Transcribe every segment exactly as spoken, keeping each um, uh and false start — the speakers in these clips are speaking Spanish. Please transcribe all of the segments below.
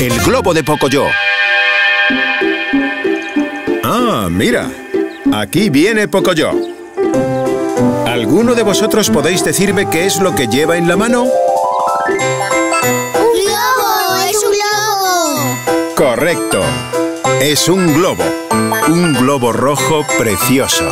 El globo de Pocoyó. Ah, mira. Aquí viene Pocoyó. ¿Alguno de vosotros podéis decirme qué es lo que lleva en la mano? ¡Un globo! ¡Es un globo! Correcto. Es un globo. Un globo rojo precioso.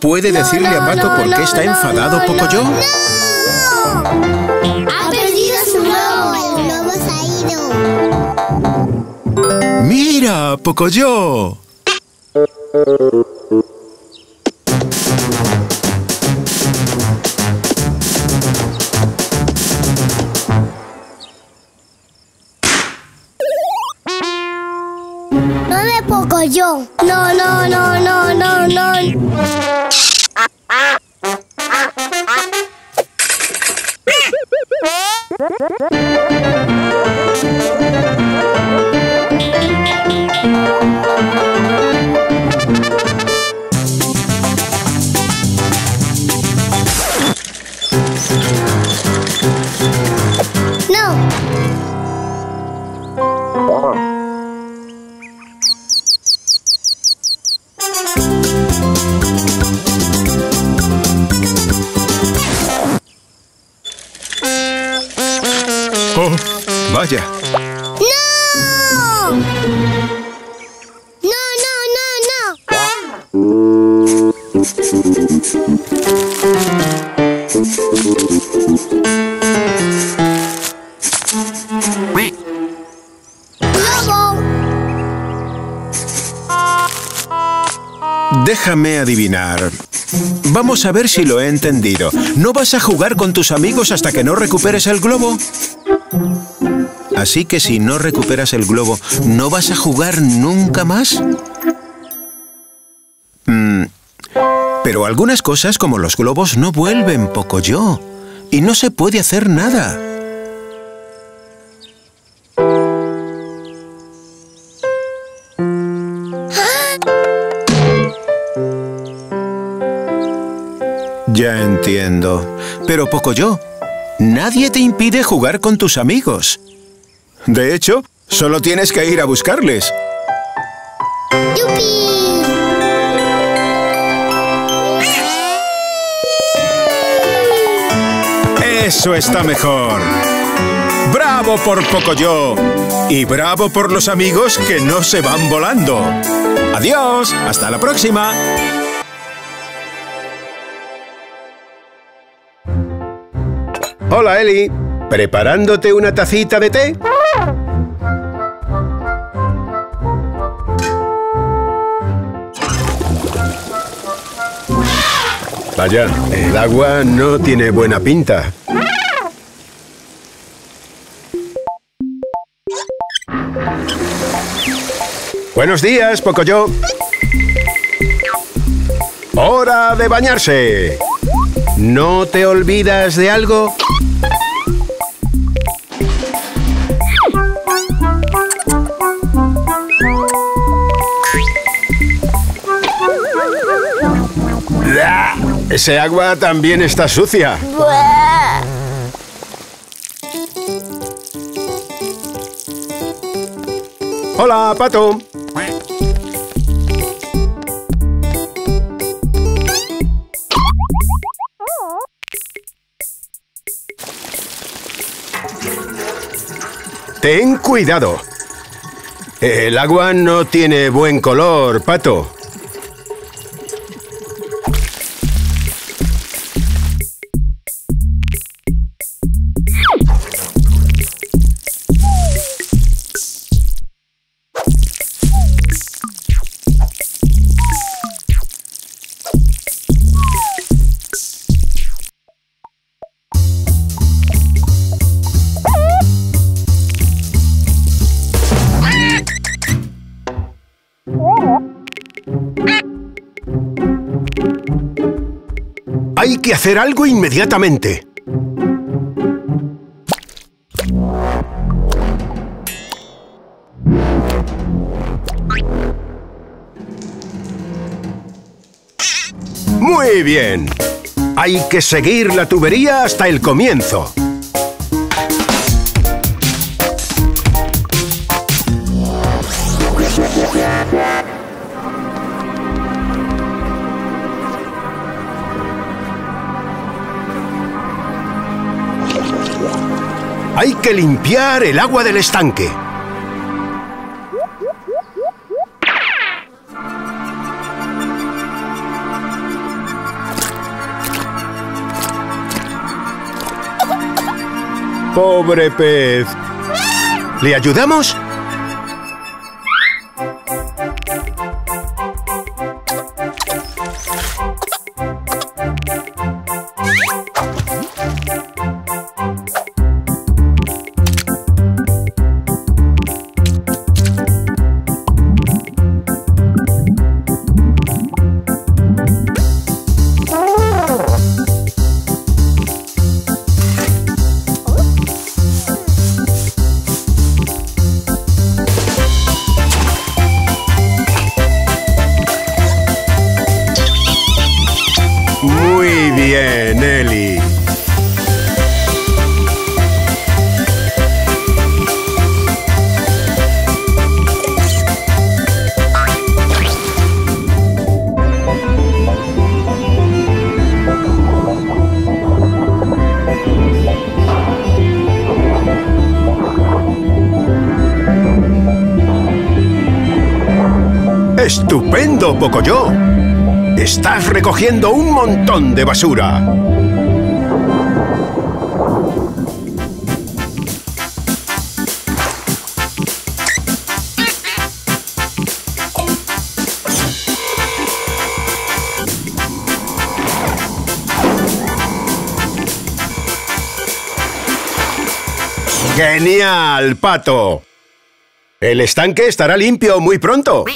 ¿Puede decirle a Pato por qué está enfadado Pocoyó? ¡No! ¡Ha perdido su globo! ¡El globo se ha ido! ¡Mira, Pocoyó! ¡No de Pocoyó! ¡No, no, no, no, no, no! Vaya. ¡No! ¡No, no, no, no! ¡Globo! Déjame adivinar. Vamos a ver si lo he entendido. ¿No vas a jugar con tus amigos hasta que no recuperes el globo? Así que si no recuperas el globo, ¿no vas a jugar nunca más? Mm. Pero algunas cosas, como los globos, no vuelven, Pocoyó. Y no se puede hacer nada. Ya entiendo. Pero, Pocoyó, nadie te impide jugar con tus amigos. De hecho, solo tienes que ir a buscarles. ¡Yupi! ¡Eso está mejor! ¡Bravo por Pocoyó! Y bravo por los amigos que no se van volando. ¡Adiós! ¡Hasta la próxima! Hola, Eli. ¿Preparándote una tacita de té? Vaya, el agua no tiene buena pinta. Buenos días, Pocoyó. ¡Hora de bañarse! ¿No te olvidas de algo? Ese agua también está sucia. ¡Buah! Hola, Pato. Ten cuidado. El agua no tiene buen color, Pato. Hay que hacer algo inmediatamente. Muy bien. Hay que seguir la tubería hasta el comienzo. Hay que limpiar el agua del estanque. Pobre pez. ¿Le ayudamos? ¡Estupendo, Pocoyó! ¡Estás recogiendo un montón de basura! ¡Genial, Pato! El estanque estará limpio muy pronto.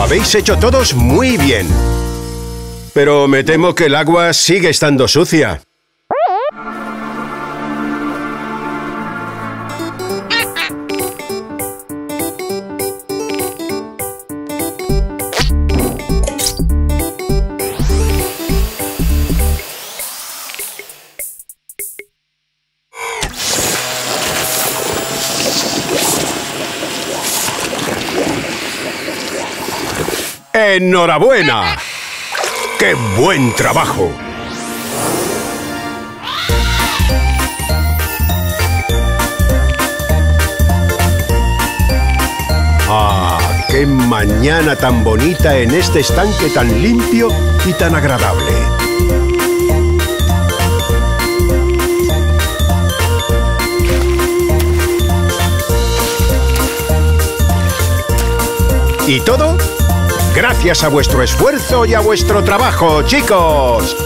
Habéis hecho todos muy bien. Pero me temo que el agua sigue estando sucia. ¡Enhorabuena! ¡Qué buen trabajo! ¡Ah, qué mañana tan bonita en este estanque tan limpio y tan agradable! ¿Y todo? Gracias a vuestro esfuerzo y a vuestro trabajo, chicos.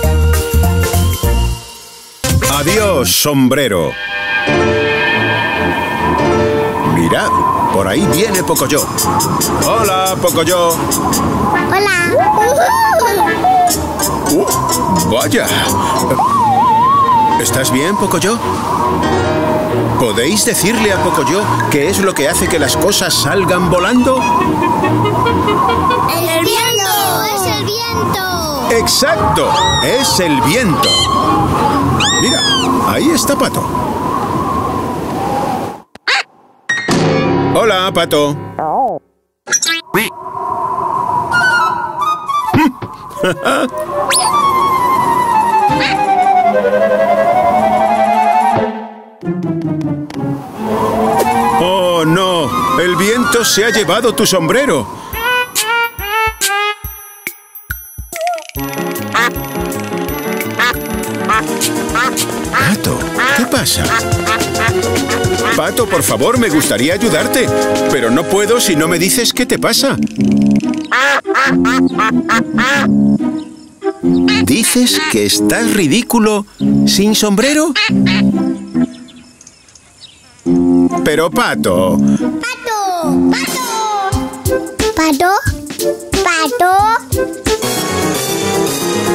Adiós, sombrero. Mirad, por ahí viene Pocoyó. Hola, Pocoyó. Hola. Uh, vaya. ¿Estás bien, Pocoyó? ¿Podéis decirle a Pocoyó qué es lo que hace que las cosas salgan volando? ¡El, el viento, viento! ¡Es el viento! ¡Exacto! ¡Es el viento! Mira, ahí está Pato. ¡Ah! Hola, Pato. Oh. ¡Oh, no! ¡El viento se ha llevado tu sombrero! Pato, ¿qué pasa? Pato, por favor, me gustaría ayudarte, pero no puedo si no me dices qué te pasa. ¿Dices que estás ridículo sin sombrero? Pero, Pato... ¡Pato! ¡Pato! ¿Pato? ¿Pato?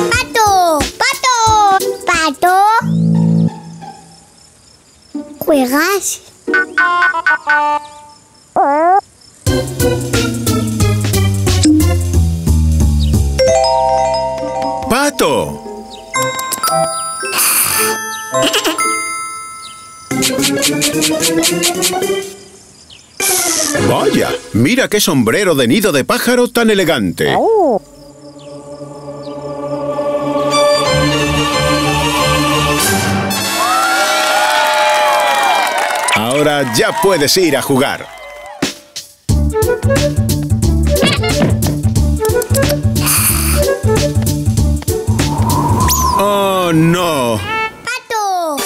¡Pato! ¡Pato! ¿Pato? ¿Juegas? ¡Pato! Vaya, mira qué sombrero de nido de pájaro tan elegante. Oh. Ahora ya puedes ir a jugar. Oh, no. ¿Pato?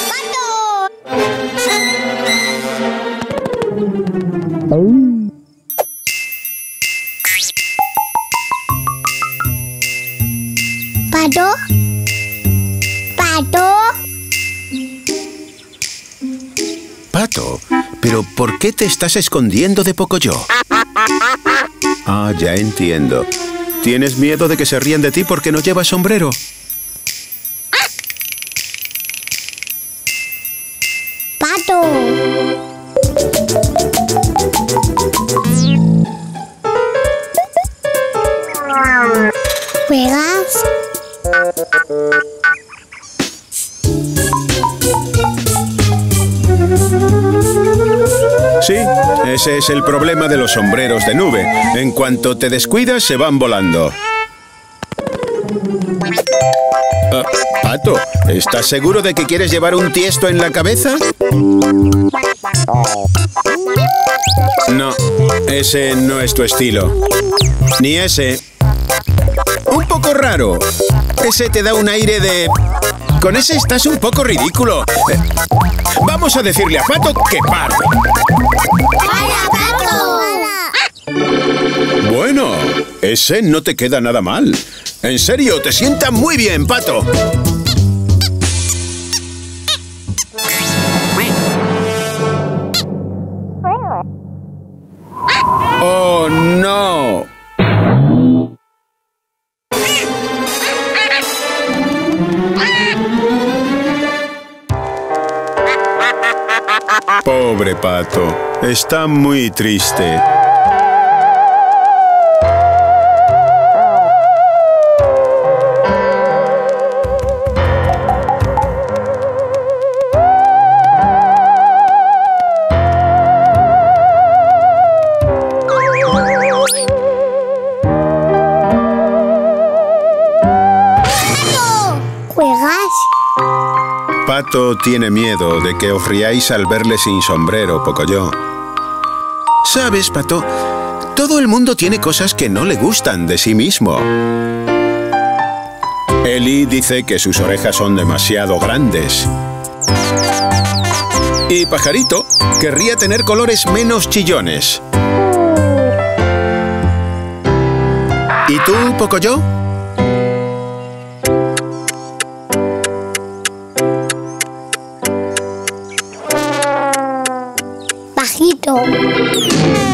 ¿Pato? Pato, ¿pero por qué te estás escondiendo de Pocoyó? Ah, ya entiendo. Tienes miedo de que se rían de ti porque no llevas sombrero. Ese es el problema de los sombreros de nube. En cuanto te descuidas, se van volando. Ah, Pato, ¿estás seguro de que quieres llevar un tiesto en la cabeza? No, ese no es tu estilo. Ni ese. Un poco raro. Ese te da un aire de... Con ese estás un poco ridículo. Eh, vamos a decirle a Pato que pare. Bueno, ese no te queda nada mal. En serio, te sienta muy bien, Pato. ¡Oh, no! Pobre Pato, está muy triste. Pato tiene miedo de que os riáis al verle sin sombrero, Pocoyó. ¿Sabes, Pato? Todo el mundo tiene cosas que no le gustan de sí mismo. Eli dice que sus orejas son demasiado grandes. Y Pajarito querría tener colores menos chillones. ¿Y tú, Pocoyó?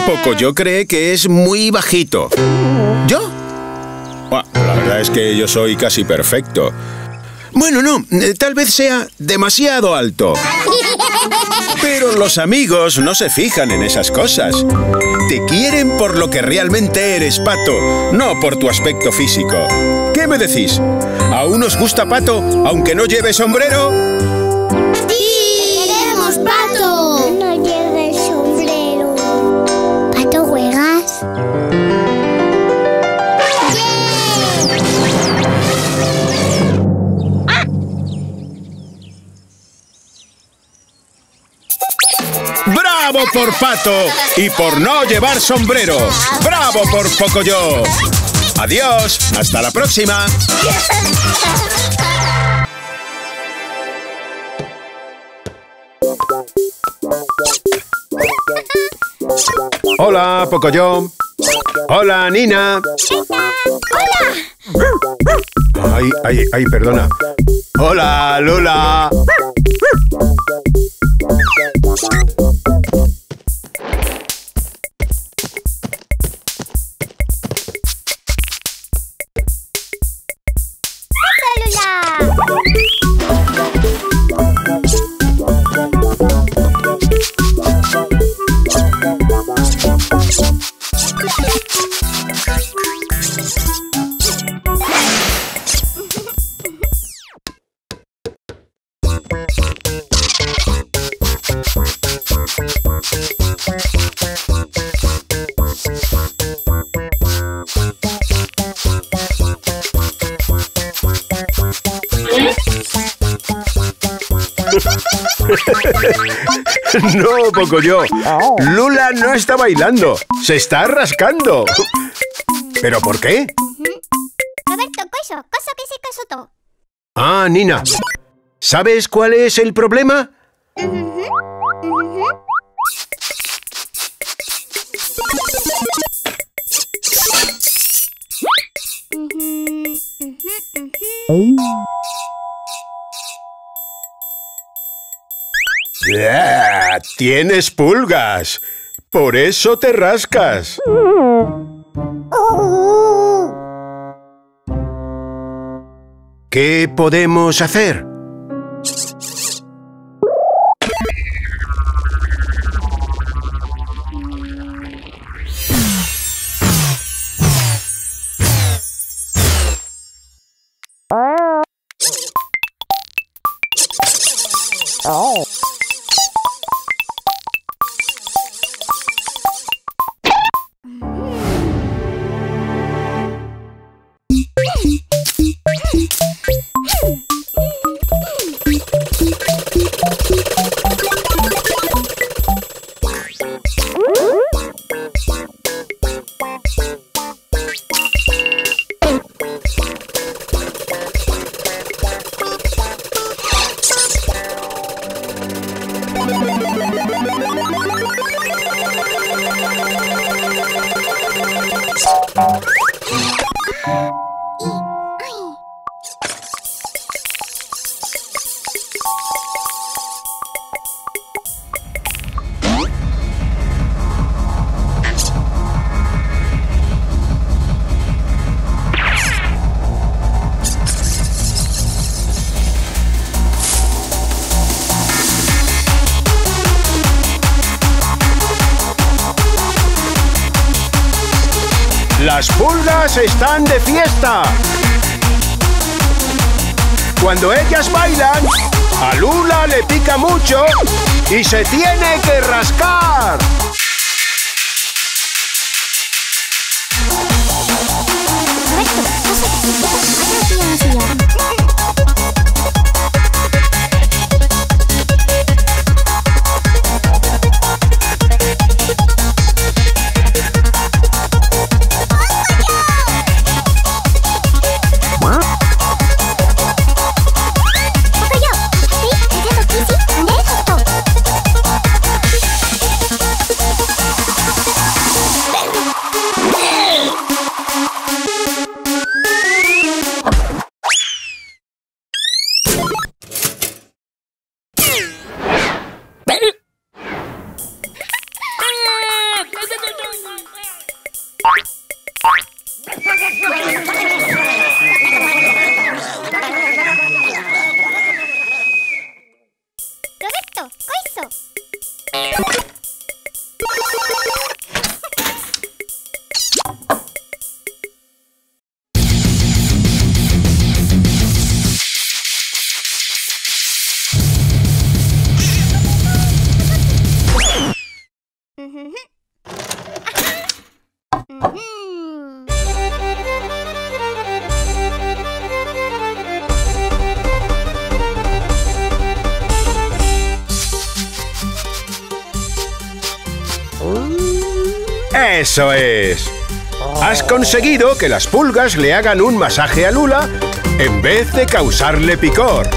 Pocoyó cree que es muy bajito. ¿Yo? Bueno, la verdad es que yo soy casi perfecto. Bueno, no, tal vez sea demasiado alto. Pero los amigos no se fijan en esas cosas. Te quieren por lo que realmente eres, Pato, no por tu aspecto físico. ¿Qué me decís? ¿Aún os gusta Pato, aunque no lleve sombrero? ¡Sí! ¡Queremos Pato! No lleve sombrero. ¿Pato juegas? ¡Bravo por Pato y por no llevar sombrero! ¡Bravo por Pocoyó! ¡Adiós! ¡Hasta la próxima! Hola, Pocoyó. Hola, Nina. Hola. Ay, ay, ay, perdona. Hola, Lula. No, Pocoyó. Lula no está bailando. Se está rascando. ¿Pero por qué? Roberto, coso, coso que se coso to. Ah, Nina. ¿Sabes cuál es el problema? Yeah, ¡tienes pulgas! ¡Por eso te rascas! ¿Qué podemos hacer? Oh. Las pulgas están de fiesta. Cuando ellas bailan, a Lula le pica mucho y se tiene que rascar. ¡Eso es! Has conseguido que las pulgas le hagan un masaje a Lula en vez de causarle picor.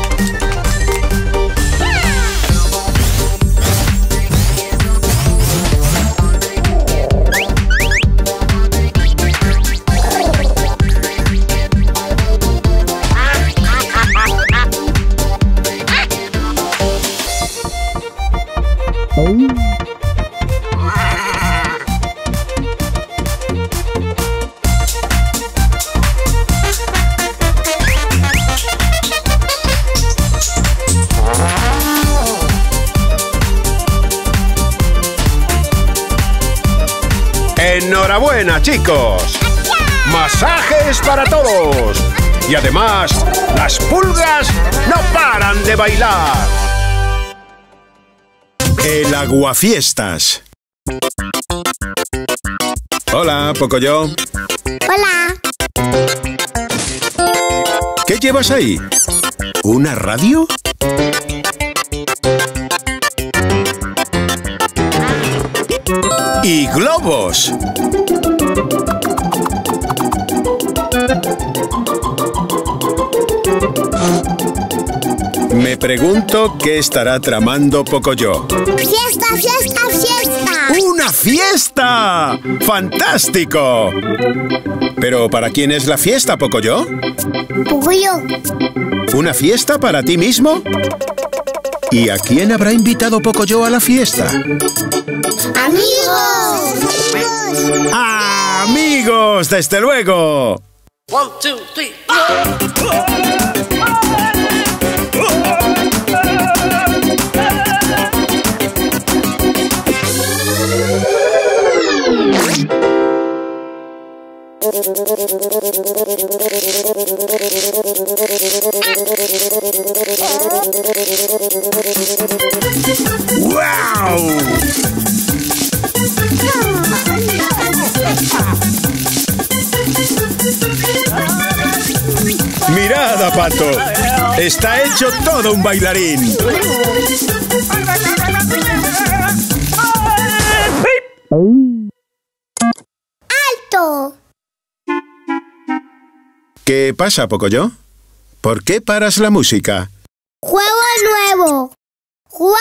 ¡Enhorabuena, chicos! ¡Masajes para todos! Y además, las pulgas no paran de bailar. El aguafiestas. Hola, Pocoyó. Hola. ¿Qué llevas ahí? ¿Una radio? ¡Y globos! Me pregunto qué estará tramando Pocoyó. ¡Fiesta, fiesta, fiesta! ¡Una fiesta! ¡Fantástico! ¿Pero para quién es la fiesta, Pocoyó? Pocoyó. ¿Una fiesta para ti mismo? ¿Y a quién habrá invitado Pocoyó a la fiesta? ¡Amigos! ¡Amigos, desde luego! One, two, three, ¡Mirad a Pato! ¡Está hecho todo un bailarín! ¡Alto! ¿Qué pasa, Pocoyó? ¿Por qué paras la música? ¡Juego nuevo! ¡Jugar!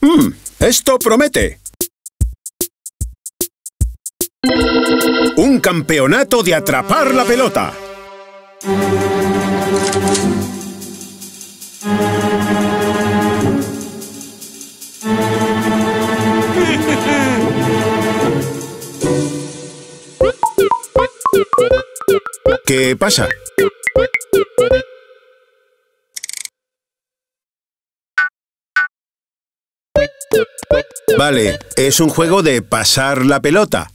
Mm, esto promete. Un campeonato de atrapar la pelota. ¿Qué pasa? Vale, es un juego de pasar la pelota.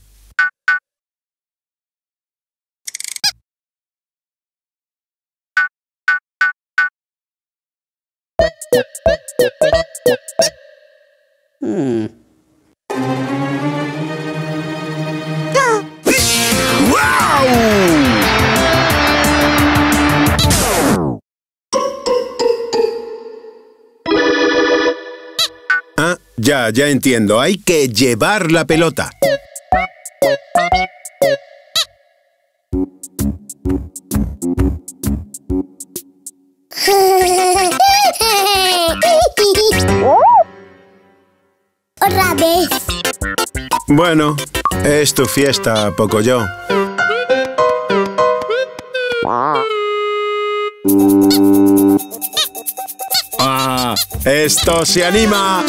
Hmm. Ah. Wow! Ah, ya, ya entiendo. Hay que llevar la pelota. Otra vez. Bueno, es tu fiesta, Pocoyó. Ah, esto se anima.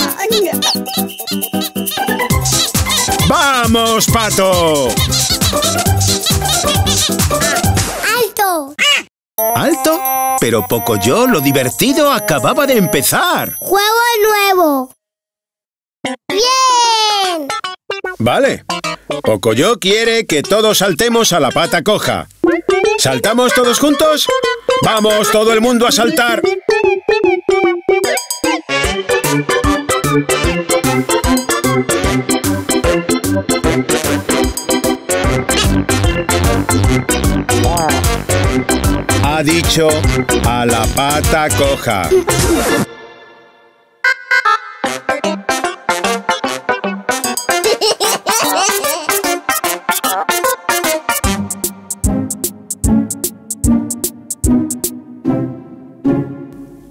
¡Vamos, Pato! ¡Alto! ¿Alto? Pero Pocoyó, lo divertido acababa de empezar. ¡Juego nuevo! ¡Bien! Vale. Pocoyó quiere que todos saltemos a la pata coja. ¿Saltamos todos juntos? ¡Vamos todo el mundo a saltar! Ha dicho a la pata coja.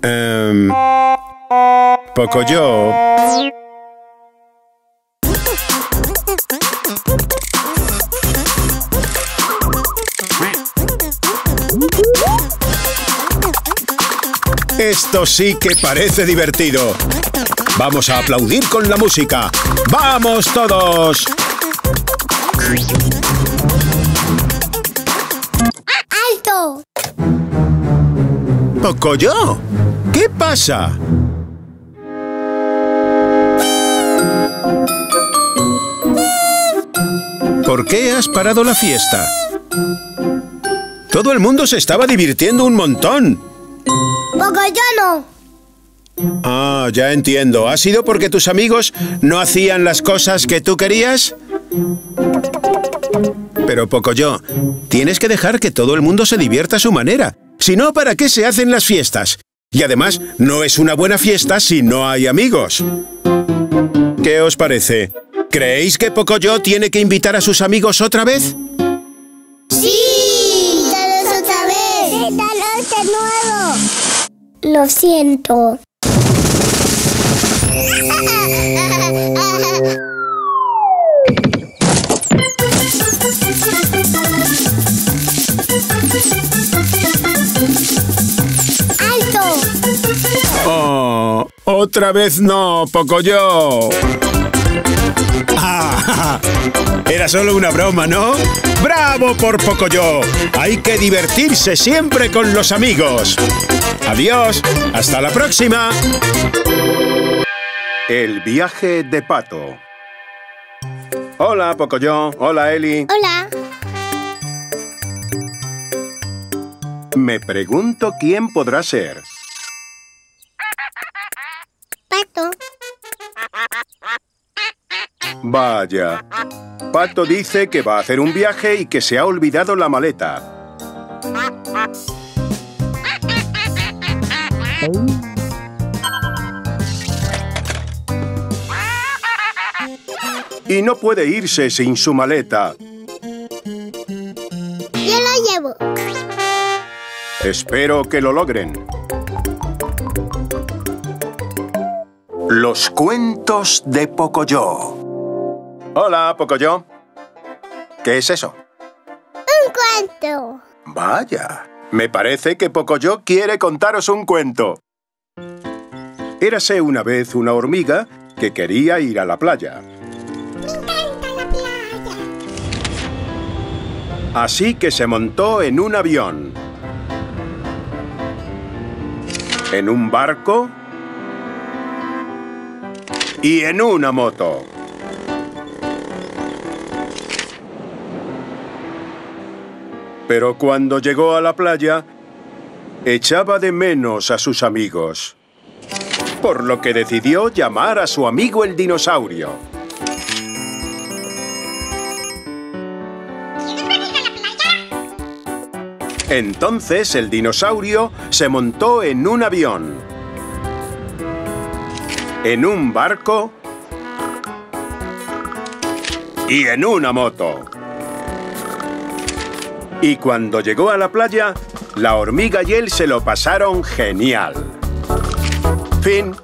Um, Pocoyó. Esto sí que parece divertido. Vamos a aplaudir con la música. ¡Vamos todos! ¡Alto! ¡Pocoyó! ¿Qué pasa? ¿Por qué has parado la fiesta? Todo el mundo se estaba divirtiendo un montón. Pocoyó no. Ah, ya entiendo. ¿Ha sido porque tus amigos no hacían las cosas que tú querías? Pero Pocoyó, tienes que dejar que todo el mundo se divierta a su manera. Si no, ¿para qué se hacen las fiestas? Y además, no es una buena fiesta si no hay amigos. ¿Qué os parece? ¿Creéis que Pocoyó tiene que invitar a sus amigos otra vez? ¡Sí! ¡Invítalos otra vez! ¡Invítalos de nuevo! Lo siento. Oh, otra vez no, Pocoyó. Ah, era solo una broma, ¿no? ¡Bravo por Pocoyó! Hay que divertirse siempre con los amigos. Adiós, hasta la próxima. El viaje de Pato. Hola, Pocoyó. Hola, Eli. Hola. Me pregunto quién podrá ser. Pato. Vaya. Pato dice que va a hacer un viaje y que se ha olvidado la maleta. Y no puede irse sin su maleta. Yo la llevo. Espero que lo logren. Los cuentos de Pocoyó. Hola, Pocoyó. ¿Qué es eso? Un cuento. Vaya, me parece que Pocoyó quiere contaros un cuento. Érase una vez una hormiga que quería ir a la playa. Me encanta la playa. Así que se montó en un avión, en un barco y en una moto. Pero cuando llegó a la playa, echaba de menos a sus amigos. por lo que decidió llamar a su amigo el dinosaurio. Entonces el dinosaurio se montó en un avión, en un barco y en una moto. Y cuando llegó a la playa, la hormiga y él se lo pasaron genial. Fin.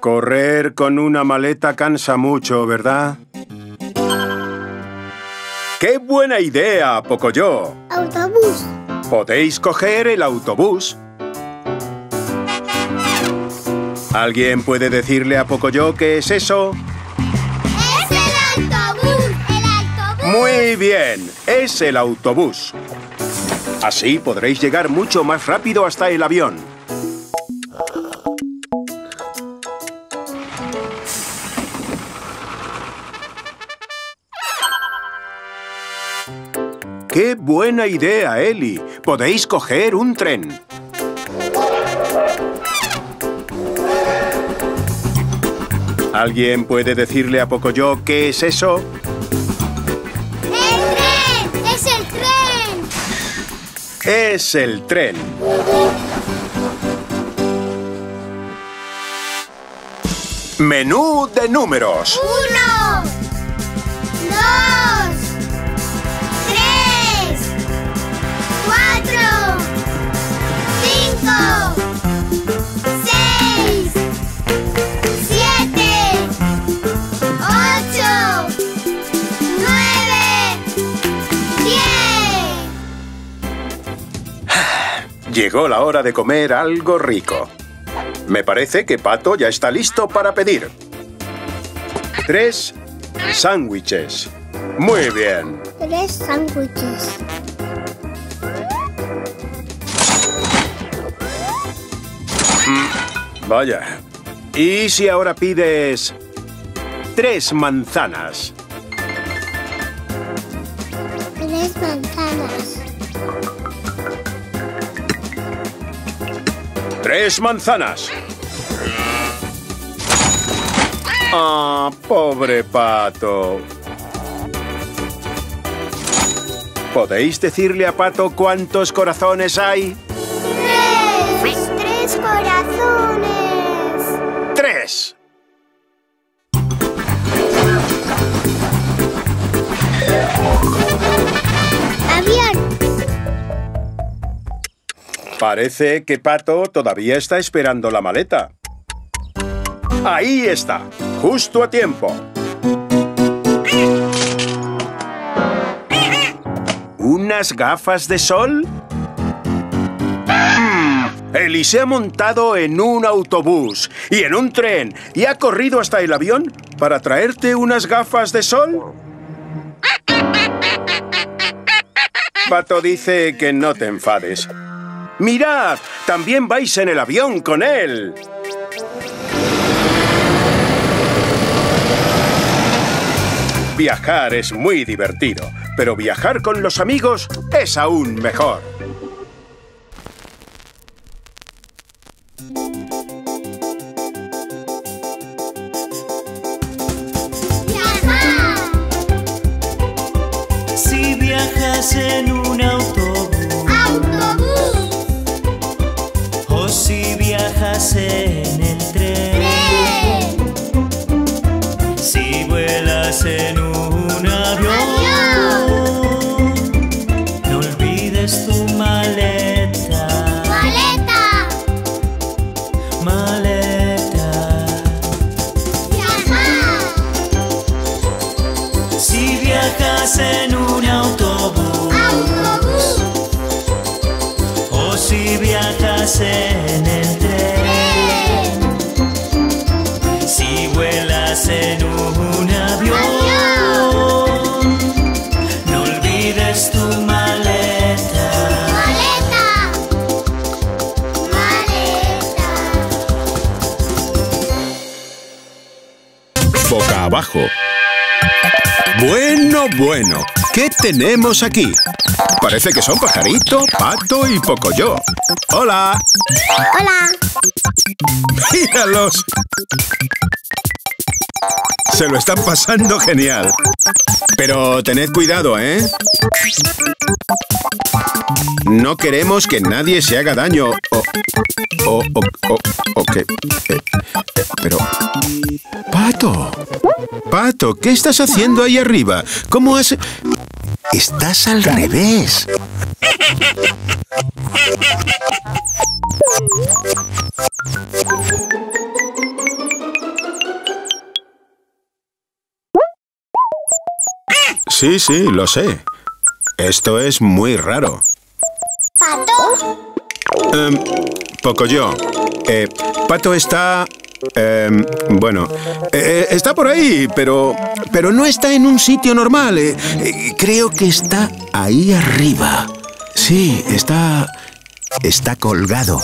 Correr con una maleta cansa mucho, ¿verdad? ¡Qué buena idea, Pocoyó! ¡Autobús! Podéis coger el autobús. ¿Alguien puede decirle a Pocoyó qué es eso? ¡Es el autobús! ¡El autobús! Muy bien, es el autobús. Así podréis llegar mucho más rápido hasta el avión. ¡Qué buena idea, Eli! Podéis coger un tren. ¿Alguien puede decirle a Pocoyó qué es eso? ¡El tren! ¡Es el tren! ¡Es el tren! ¡Menú de números! ¡Uno! ¡Dos! Llegó la hora de comer algo rico. Me parece que Pato ya está listo para pedir. Tres sándwiches. Muy bien. Tres sándwiches. Mm, vaya. ¿Y si ahora pides tres manzanas? Tres manzanas. ¡Tres manzanas! ¡Ah, pobre Pato! ¿Podéis decirle a Pato cuántos corazones hay? ¡Tres! ¡Tres corazones! ¡Tres! ¡Avión! Parece que Pato todavía está esperando la maleta. ¡Ahí está! ¡Justo a tiempo! ¿Unas gafas de sol? Eli se ha montado en un autobús y en un tren y ha corrido hasta el avión para traerte unas gafas de sol. Pato dice que no te enfades. ¡Mirad! ¡También vais en el avión con él! Viajar es muy divertido, pero viajar con los amigos es aún mejor. ¡Viajar! Si viajas en un autobús... ¡Autobús! O si viajas en el tren, ¡tren! Si vuelas en un avión, ¡avión! No olvides tu maleta. ¡Maleta! Maleta. ¡Viajar! Si viajas en un autobús, ¡autobús! O si viajas en el tren, ¡tren! Si vuelas en un avión, ¡avión! No olvides tu maleta. ¡Maleta! ¡Maleta! Boca abajo. Bueno, bueno, ¿qué tenemos aquí? Parece que son Pajarito, Pato y Pocoyó. ¡Hola! ¡Hola! ¡Míralos! Se lo están pasando genial. Pero tened cuidado, ¿eh? No queremos que nadie se haga daño. O... O... O... O... o que... Eh, eh, pero... ¡Pato! ¡Pato! ¿Qué estás haciendo ahí arriba? ¿Cómo has...? ¡Estás al revés! Sí, sí, lo sé. Esto es muy raro. ¿Pato? Um, Pocoyó. Eh, Pato está... Eh, bueno, eh, está por ahí, pero, pero no está en un sitio normal. Eh, eh, creo que está ahí arriba. Sí, está... está colgado.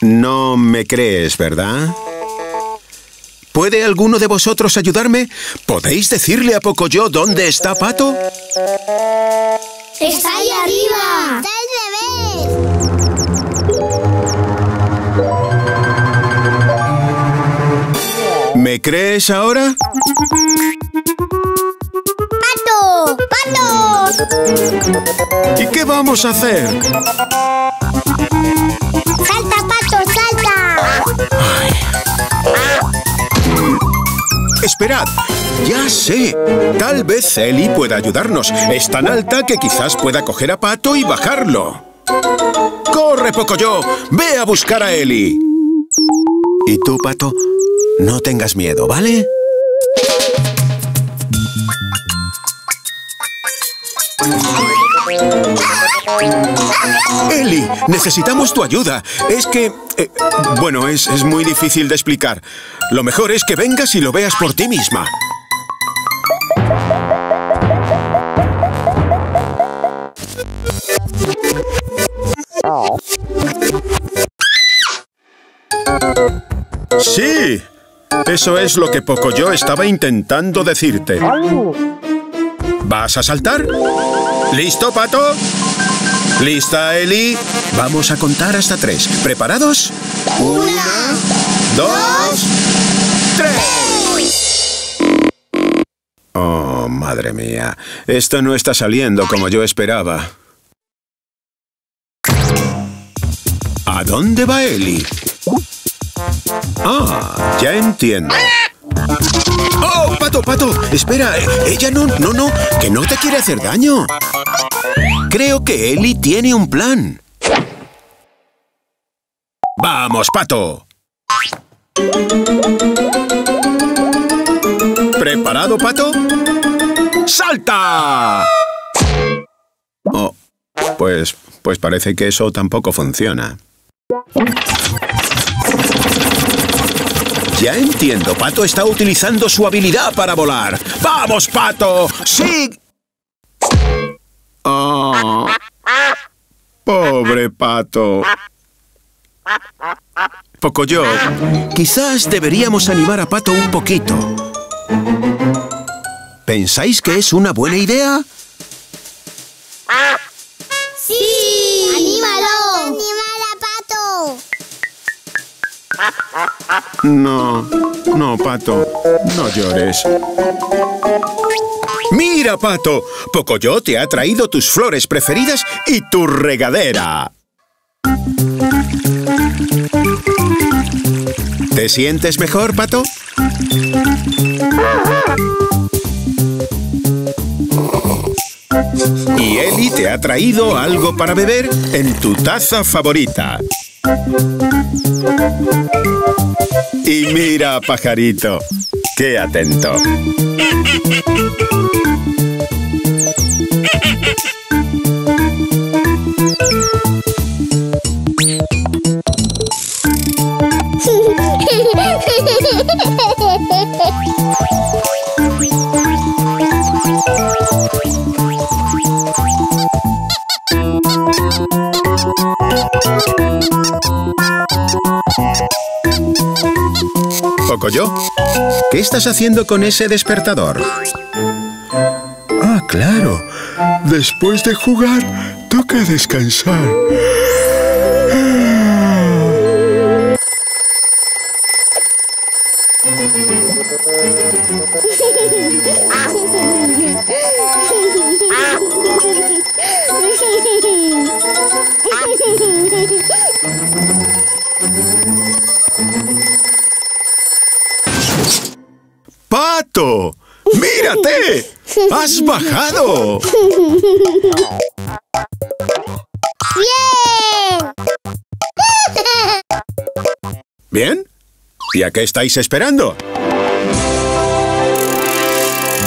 No me crees, ¿verdad? ¿Puede alguno de vosotros ayudarme? ¿Podéis decirle a Pocoyó dónde está Pato? ¡Está ahí arriba! ¡Está al revés! ¿Me crees ahora? ¡Pato! ¡Pato! ¿Y qué vamos a hacer? ¡Salta, Pato, salta! Ay. Esperad, ya sé. Tal vez Eli pueda ayudarnos. Es tan alta que quizás pueda coger a Pato y bajarlo. ¡Corre, Pocoyó! ¡Ve a buscar a Eli! ¿Y tú, Pato? No tengas miedo, ¿vale? Eli, necesitamos tu ayuda. Es que... Eh, bueno, es, es muy difícil de explicar. Lo mejor es que vengas y lo veas por ti misma. ¡Sí! Eso es lo que Pocoyó estaba intentando decirte. ¿Vas a saltar? ¿Listo, Pato? ¿Lista, Eli? Vamos a contar hasta tres. ¿Preparados? Una, dos, tres. Oh, madre mía. Esto no está saliendo como yo esperaba. ¿A dónde va Eli? Ah, ya entiendo. ¡Oh, Pato, Pato! Espera, ella no, no, no, que no te quiere hacer daño. Creo que Eli tiene un plan. ¡Vamos, Pato! ¿Preparado, Pato? ¡Salta! Oh, pues, pues parece que eso tampoco funciona. Ya entiendo, Pato está utilizando su habilidad para volar. ¡Vamos, Pato! ¡Sí! Oh, pobre Pato. Pocoyó, quizás deberíamos animar a Pato un poquito. ¿Pensáis que es una buena idea? ¡Sí! ¡Anímalo! ¡Anímalo a Pato! No, no, Pato, no llores. ¡Mira, Pato! Pocoyó te ha traído tus flores preferidas y tu regadera. ¿Te sientes mejor, Pato? Y Eli te ha traído algo para beber en tu taza favorita. Y mira, Pajarito, qué atento. Pocoyó, ¿qué estás haciendo con ese despertador? Ah, claro. Después de jugar, toca descansar. ¡Pato! ¡Mírate! ¡Has bajado! ¡Bien! ¿Bien? ¿Y a qué estáis esperando?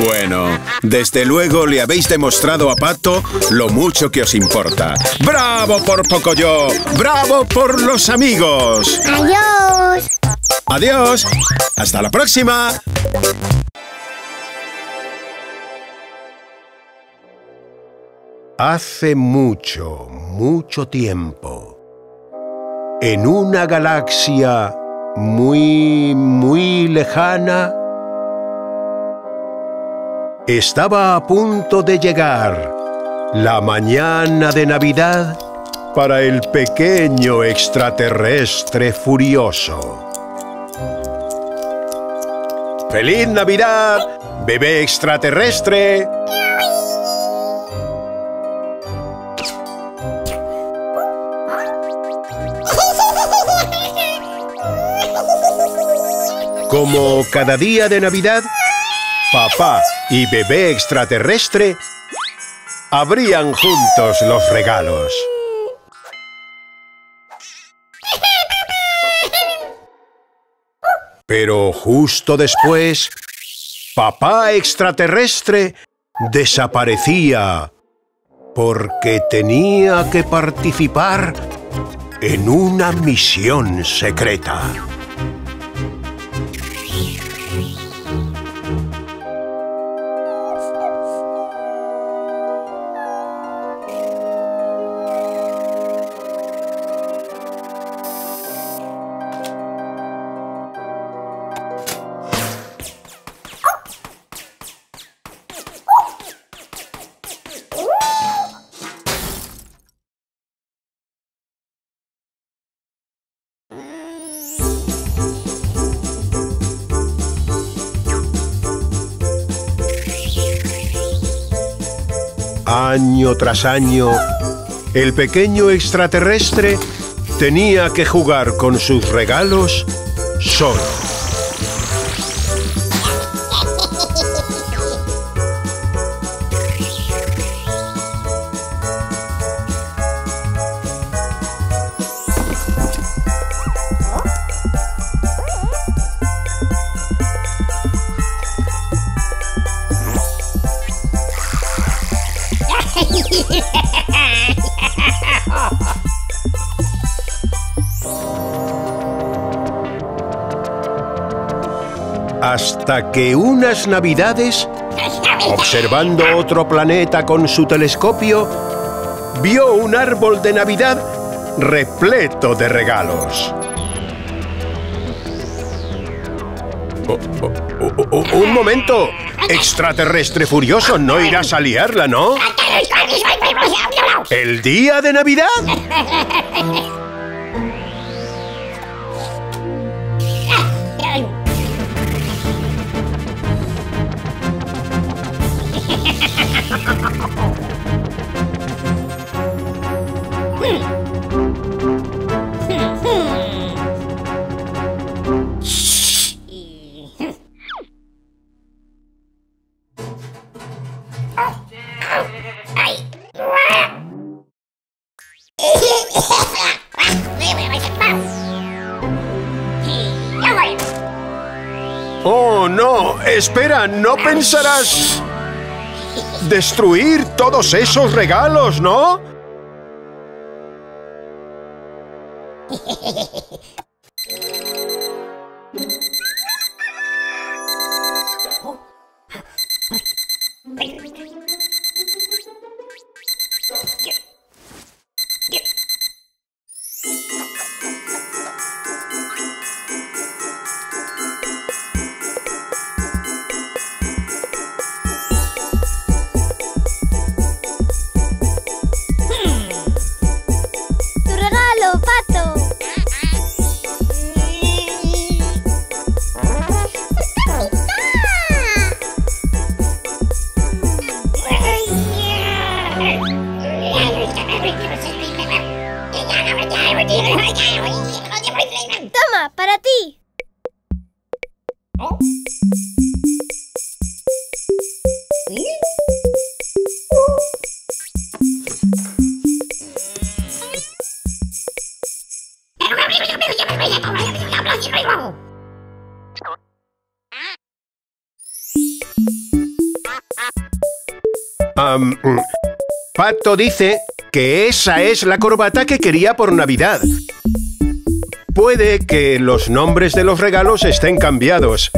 Bueno, desde luego le habéis demostrado a Pato lo mucho que os importa. ¡Bravo por Pocoyó! ¡Bravo por los amigos! ¡Adiós! ¡Adiós! ¡Hasta la próxima! Hace mucho, mucho tiempo, en una galaxia muy, muy lejana, estaba a punto de llegar la mañana de Navidad para el pequeño extraterrestre furioso. ¡Feliz Navidad, bebé extraterrestre! Como cada día de Navidad, papá y bebé extraterrestre abrían juntos los regalos. Pero justo después, papá extraterrestre desaparecía porque tenía que participar en una misión secreta. Año tras año, el pequeño extraterrestre tenía que jugar con sus regalos solo. Hasta que unas navidades, observando otro planeta con su telescopio, vio un árbol de Navidad repleto de regalos. Oh, oh, oh, oh, oh, ¡un momento! Extraterrestre furioso, no irás a liarla, ¿no? ¿El día de Navidad? ¡Oh, no! Espera, no pensarás destruir todos esos regalos, ¿no? Um, Pato dice que esa es la corbata que quería por Navidad. Puede que los nombres de los regalos estén cambiados.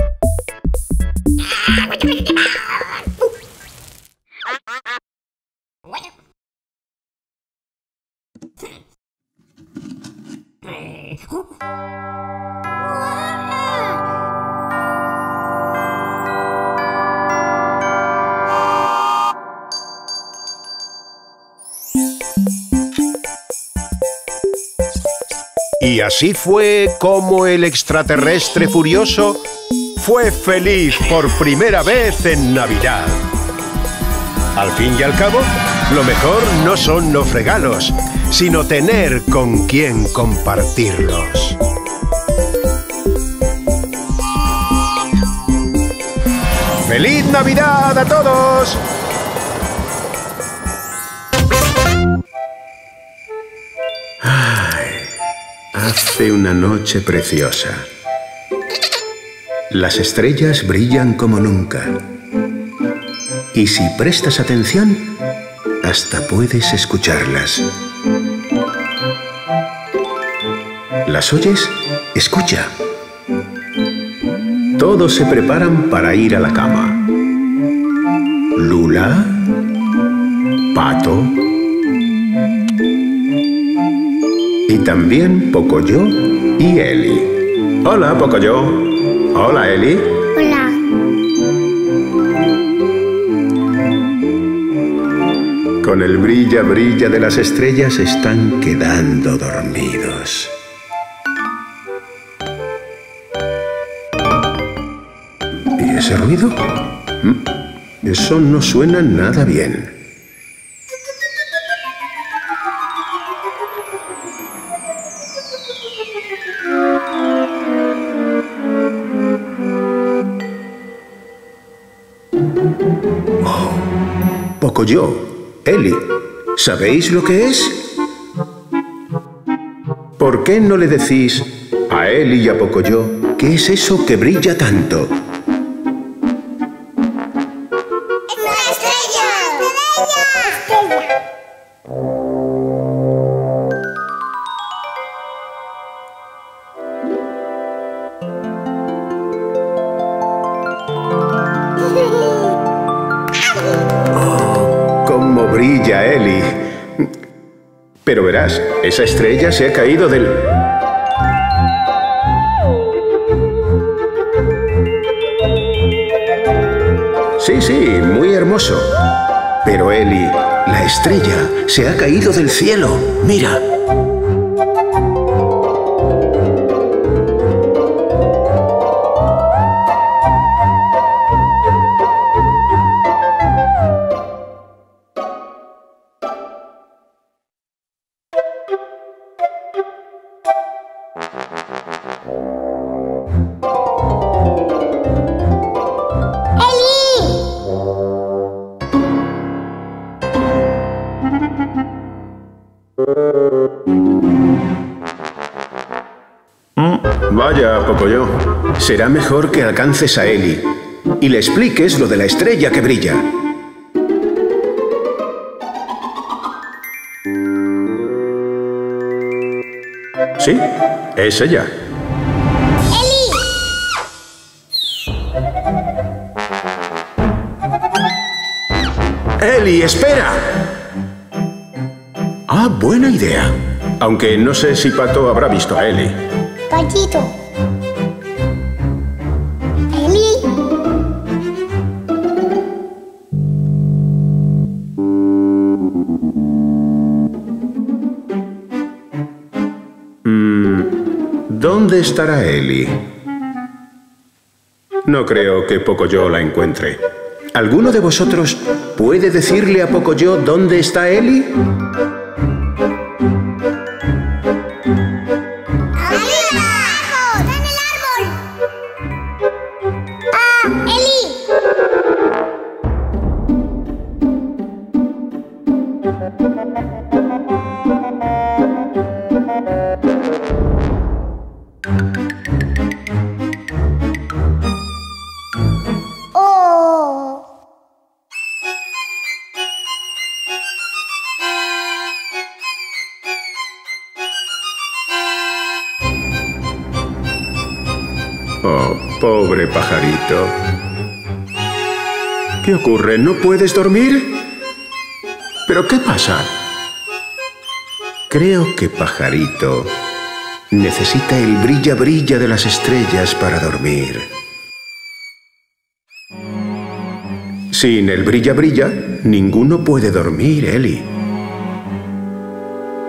Y así fue como el extraterrestre furioso fue feliz por primera vez en Navidad. Al fin y al cabo, lo mejor no son los regalos, sino tener con quién compartirlos. ¡Feliz Navidad a todos! Hace una noche preciosa. Las estrellas brillan como nunca. Y si prestas atención, hasta puedes escucharlas. ¿Las oyes? Escucha. Todos se preparan para ir a la cama. Lula, Pato, y también Pocoyó y Eli. Hola, Pocoyó. Hola, Eli. Hola. Con el brilla brilla de las estrellas están quedando dormidos. ¿Y ese ruido? Eso no suena nada bien. Pocoyó, Eli, ¿sabéis lo que es? ¿Por qué no le decís a Eli y a Pocoyó qué es eso que brilla tanto? ¡Es una estrella! ¡Estrella! ¡Estrella! Brilla Eli. Pero verás, esa estrella se ha caído del... Sí, sí, muy hermoso. Pero Eli, la estrella se ha caído del cielo. Mira. Vaya, Pocoyó. Será mejor que alcances a Eli y le expliques lo de la estrella que brilla. Sí, es ella. ¡Eli! ¡Eli, espera! Ah, buena idea. Aunque no sé si Pato habrá visto a Eli. Patito. Eli. Mm, ¿Dónde estará Eli? No creo que Pocoyó la encuentre. ¿Alguno de vosotros puede decirle a Pocoyó dónde está Eli? Oh, pobre pajarito. ¿Qué ocurre? ¿No puedes dormir? ¿Pero qué pasa? Creo que Pajarito necesita el brilla brilla de las estrellas para dormir. Sin el brilla brilla, ninguno puede dormir, Eli.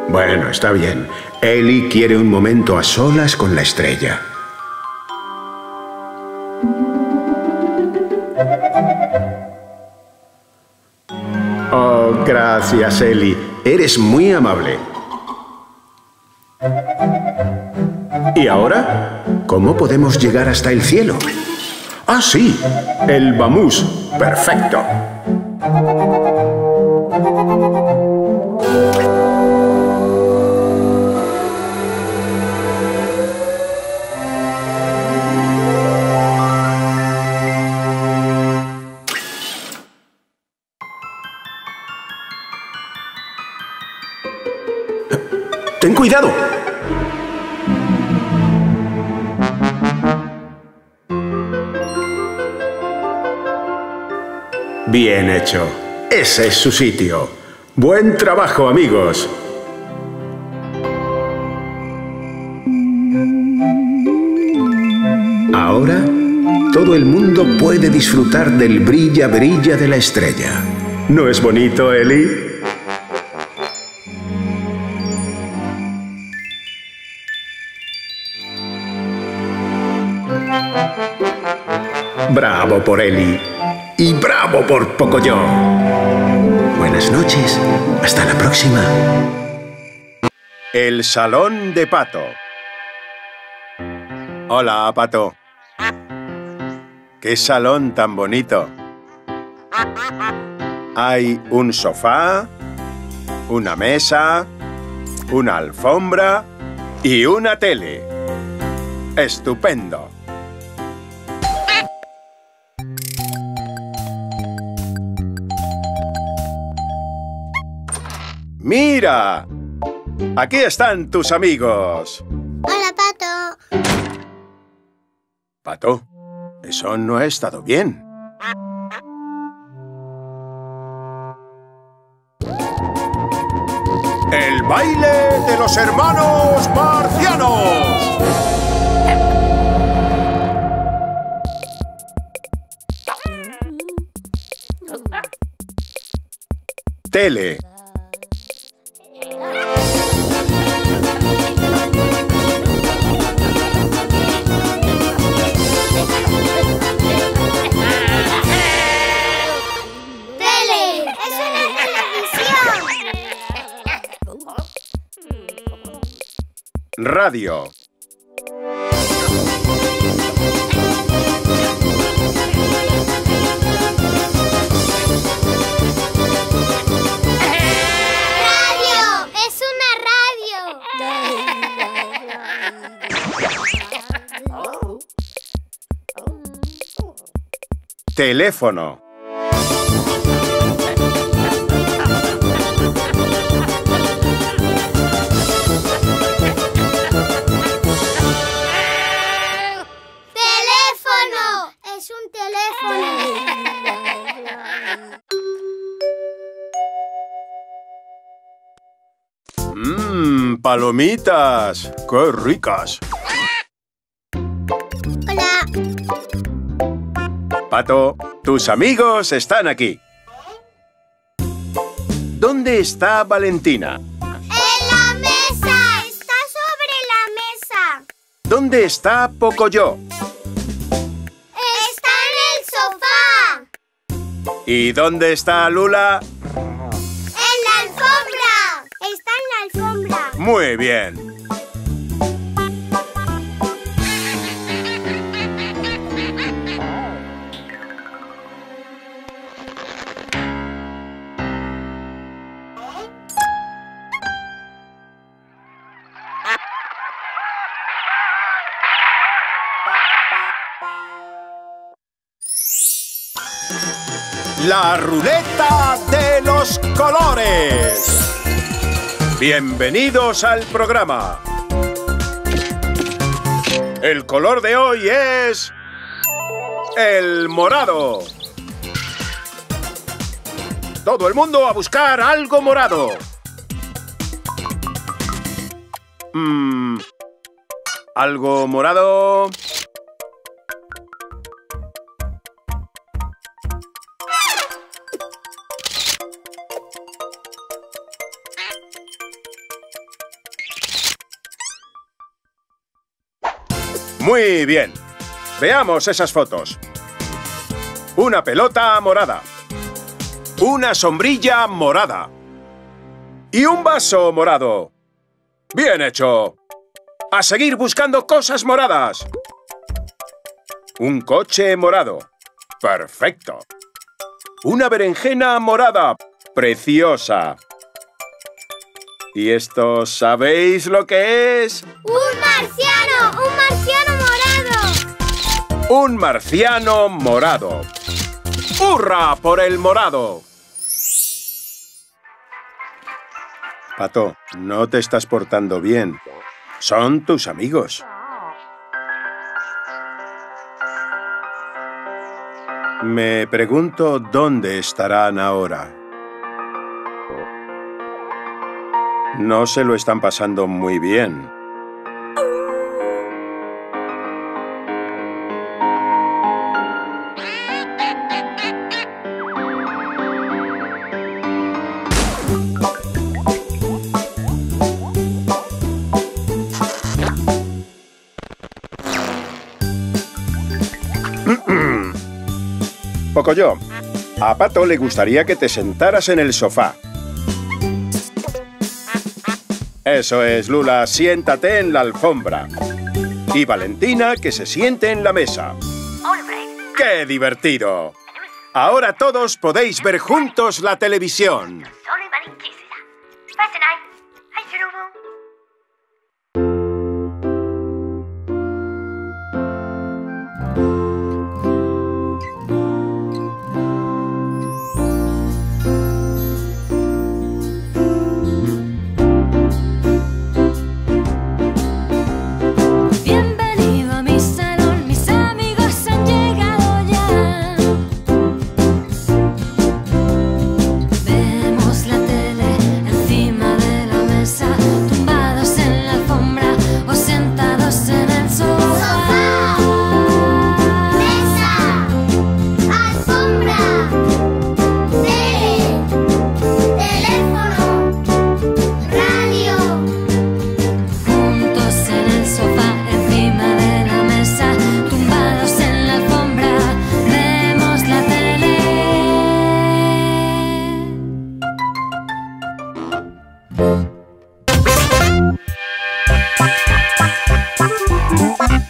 Bueno, está bien. Eli quiere un momento a solas con la estrella. Gracias, Eli. Eres muy amable. ¿Y ahora? ¿Cómo podemos llegar hasta el cielo? ¡Ah, sí! ¡El bamús! ¡Perfecto! ¡Ten cuidado! Bien hecho. Ese es su sitio. Buen trabajo, amigos. Ahora, todo el mundo puede disfrutar del brilla brilla de la estrella. ¿No es bonito, Eli? Bravo por Eli y bravo por Pocoyó. Buenas noches, hasta la próxima. El salón de Pato. Hola, Pato. ¡Qué salón tan bonito! Hay un sofá, una mesa, una alfombra y una tele. ¡Estupendo! ¡Mira! ¡Aquí están tus amigos! ¡Hola, Pato! Pato, eso no ha estado bien. ¡El baile de los hermanos marcianos! Tele. Radio. ¡Radio! ¡Es una radio! Teléfono. ¡Palomitas! ¡Qué ricas! ¡Hola! Pato, tus amigos están aquí. ¿Dónde está Valentina? ¡En la mesa! ¡Está sobre la mesa! ¿Dónde está Pocoyó? ¡Está en el sofá! ¿Y dónde está Lula? Muy bien. La ruleta de los colores. Bienvenidos al programa. El color de hoy es el morado. Todo el mundo a buscar algo morado. Mm, algo morado. Muy bien. Veamos esas fotos. Una pelota morada. Una sombrilla morada. Y un vaso morado. ¡Bien hecho! ¡A seguir buscando cosas moradas! Un coche morado. ¡Perfecto! Una berenjena morada. ¡Preciosa! ¿Y esto sabéis lo que es? ¡Un marciano! ¡Un marciano morado! Un marciano morado. ¡Hurra por el morado! Pato, no te estás portando bien. Son tus amigos. Me pregunto dónde estarán ahora. No se lo están pasando muy bien. Pocoyó, a Pato le gustaría que te sentaras en el sofá. Eso es, Lula, siéntate en la alfombra. Y Valentina, que se siente en la mesa. ¡Qué divertido! Ahora todos podéis ver juntos la televisión.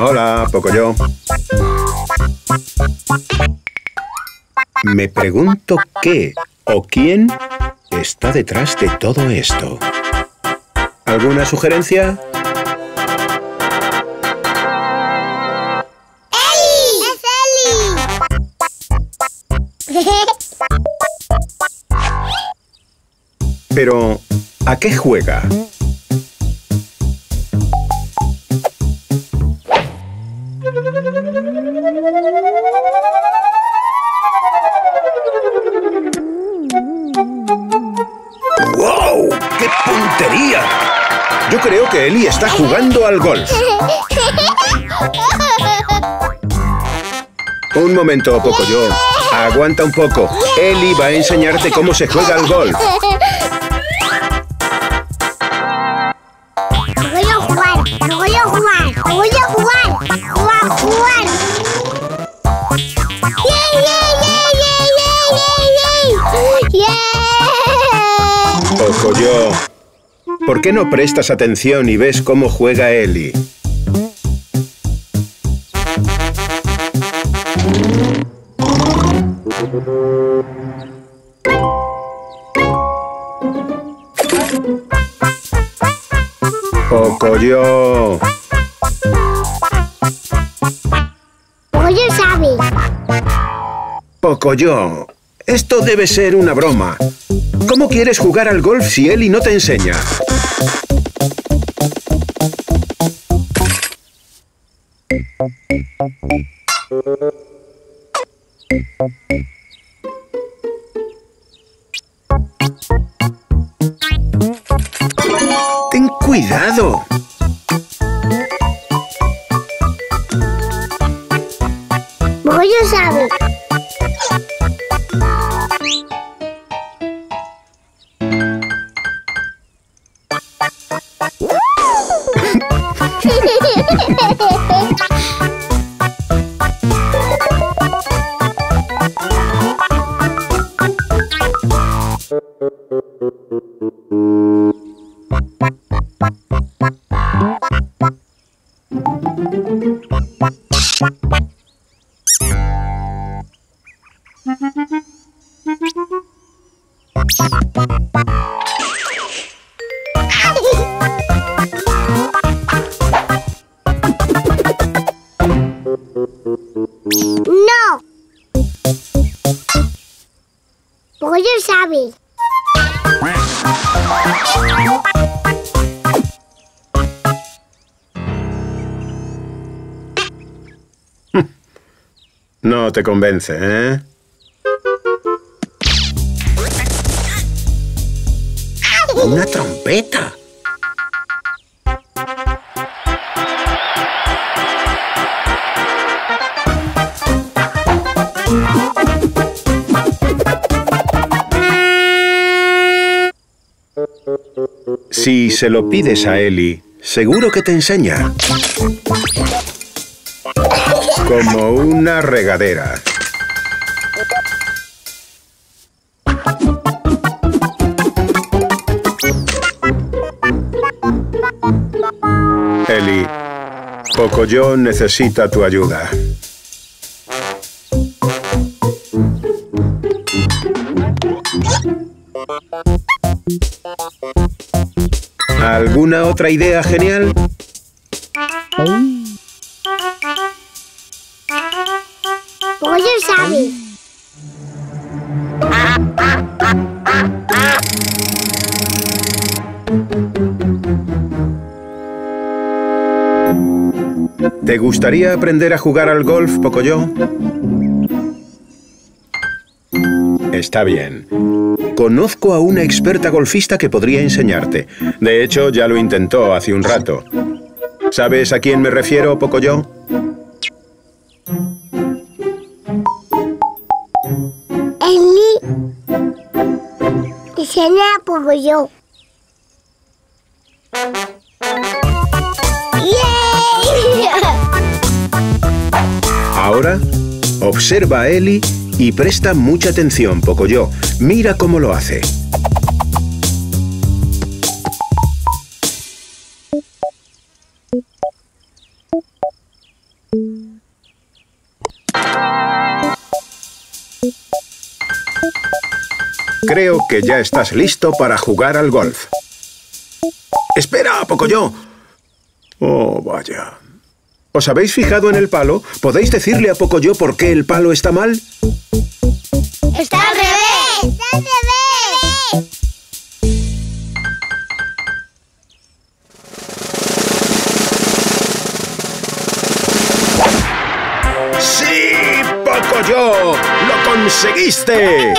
Hola, Pocoyó. Me pregunto qué o quién está detrás de todo esto. ¿Alguna sugerencia? ¡Eli! ¡Es Eli! Pero, ¿a qué juega? ¡Wow! ¡Qué puntería! Yo creo que Eli está jugando al golf. Un momento, Pocoyó. Aguanta un poco. Eli va a enseñarte cómo se juega al golf. Pocoyó, ¿por qué no prestas atención y ves cómo juega Eli? Pocoyó. Pocoyó sabe. Pocoyó. Esto debe ser una broma. ¿Cómo quieres jugar al golf si Eli no te enseña? ¡Ten cuidado! Pocoyó sabe. No te convence, ¿eh? ¡Una trompeta! Si se lo pides a Eli, seguro que te enseña. Como una regadera. Eli, Pocoyó necesita tu ayuda. ¿Alguna otra idea genial? ¿Te gustaría aprender a jugar al golf, Pocoyó? Está bien. Conozco a una experta golfista que podría enseñarte. De hecho, ya lo intentó hace un rato. ¿Sabes a quién me refiero, Pocoyó? Eli enseña a Pocoyó. Ahora, observa a Eli y presta mucha atención, Pocoyó. Mira cómo lo hace. Creo que ya estás listo para jugar al golf. ¡Espera, Pocoyó! Oh, vaya. ¿Os habéis fijado en el palo? ¿Podéis decirle a Pocoyó por qué el palo está mal? ¡Está al revés! ¡Está al revés! ¡Sí, Pocoyó! ¡Lo conseguiste!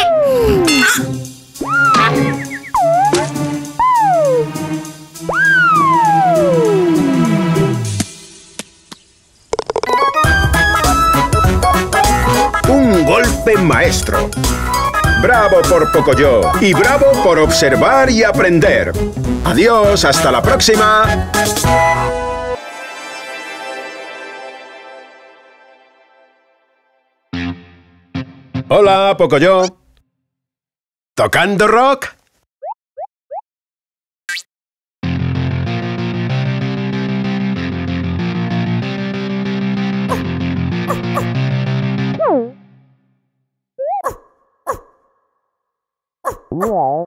Maestro. Bravo por Pocoyó y bravo por observar y aprender. Adiós, hasta la próxima. Hola, Pocoyó. ¿Tocando rock? Wow.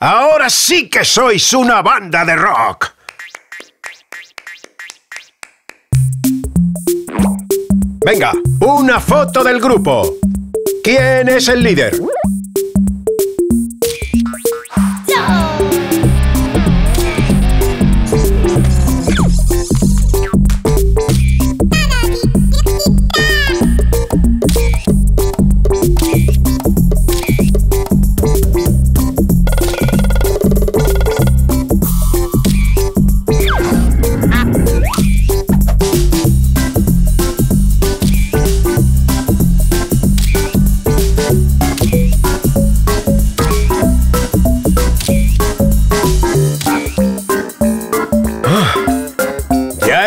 ¡Ahora sí que sois una banda de rock! Venga, una foto del grupo. ¿Quién es el líder?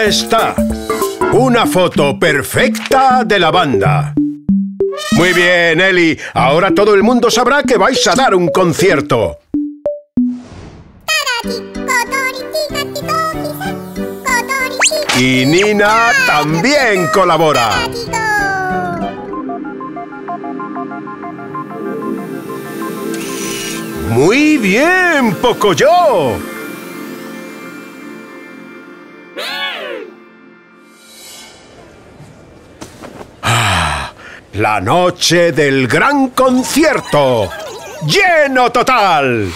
Está una foto perfecta de la banda. Muy bien, Eli. Ahora todo el mundo sabrá que vais a dar un concierto. Y Nina también colabora. Muy bien, Pocoyó. La noche del gran concierto. ¡Lleno total!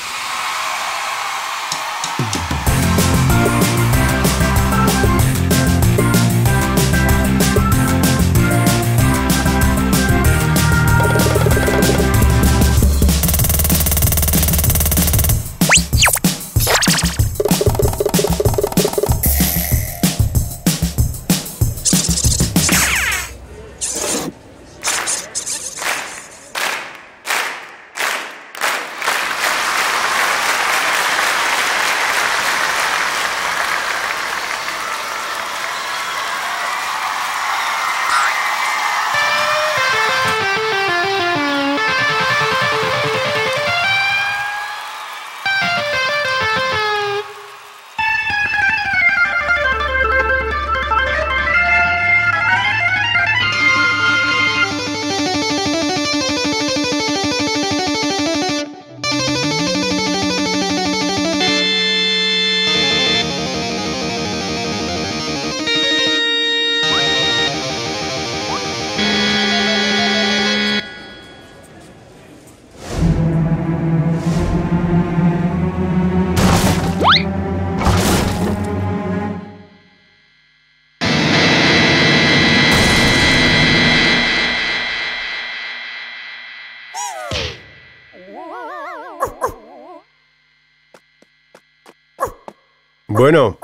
Bueno,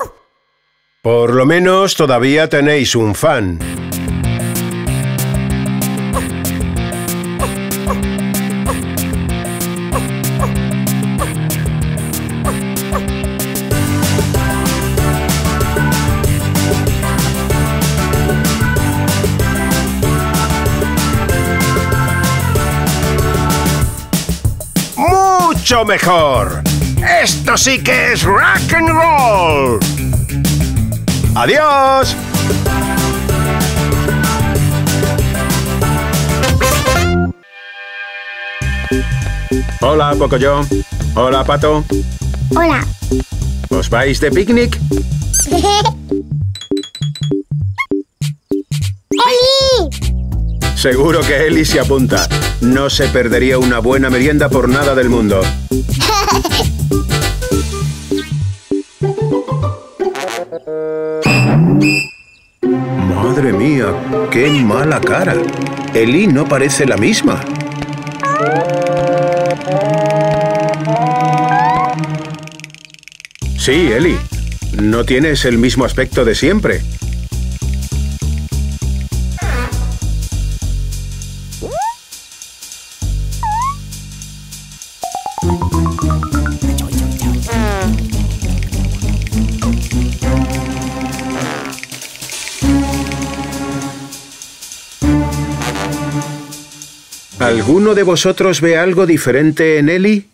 por lo menos todavía tenéis un fan. ¡Mucho mejor! ¡Esto sí que es rock and roll! ¡Adiós! Hola, Pocoyó. Hola, Pato. Hola. ¿Os vais de picnic? ¡Eli! Seguro que Eli se apunta. No se perdería una buena merienda por nada del mundo. Madre mía, qué mala cara. Eli no parece la misma. Sí, Eli. No tienes el mismo aspecto de siempre. ¿Alguno de vosotros ve algo diferente en Eli?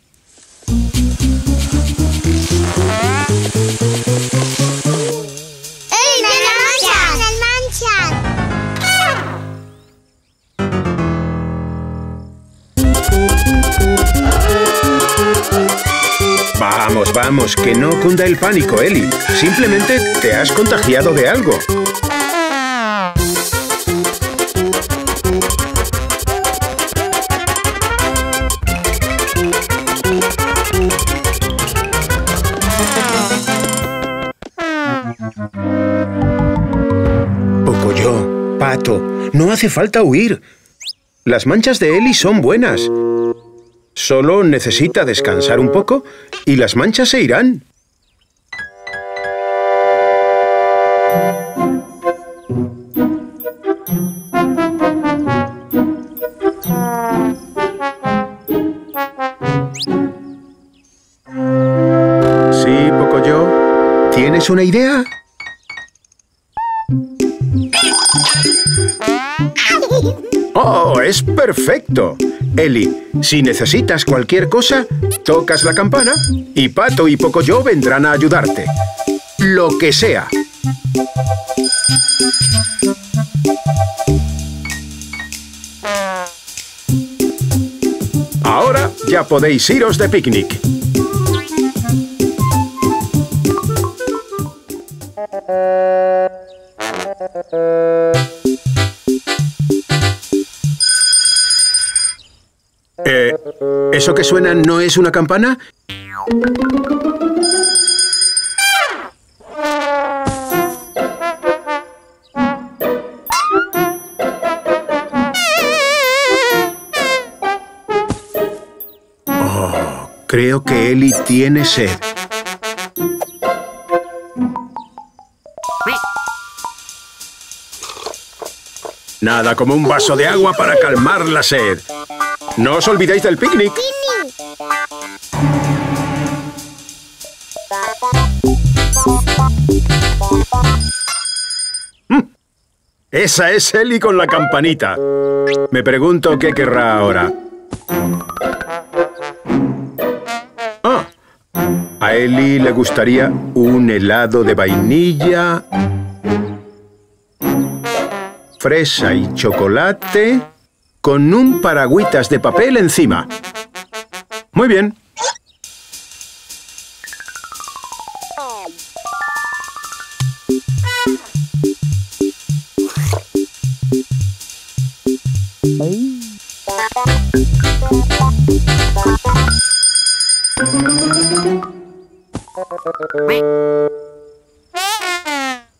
Vamos, vamos, que no cunda el pánico, Eli. Simplemente te has contagiado de algo. Pocoyó, Pato, no hace falta huir. Las manchas de Eli son buenas. Solo necesita descansar un poco y las manchas se irán. Sí, Pocoyó, ¿tienes una idea? ¡Oh, es perfecto! Eli, si necesitas cualquier cosa, tocas la campana y Pato y Pocoyó vendrán a ayudarte. Lo que sea. Ahora ya podéis iros de picnic. Eh, ¿Eso que suena no es una campana? Oh, creo que Eli tiene sed. Nada como un vaso de agua para calmar la sed. ¡No os olvidéis del picnic! Mm. Esa es Eli con la campanita. Me pregunto qué querrá ahora. Ah, a Eli le gustaría un helado de vainilla, fresa y chocolate, con un paragüitas de papel encima. Muy bien.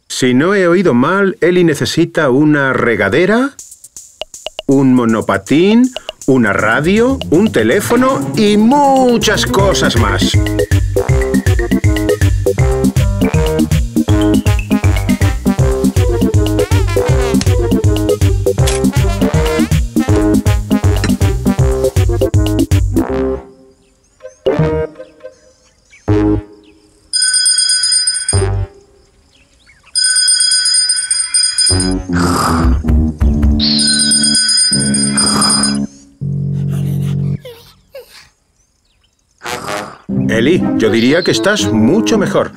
Si no he oído mal, Eli necesita una regadera, un monopatín, una radio, un teléfono y muchas cosas más. Eli, yo diría que estás mucho mejor.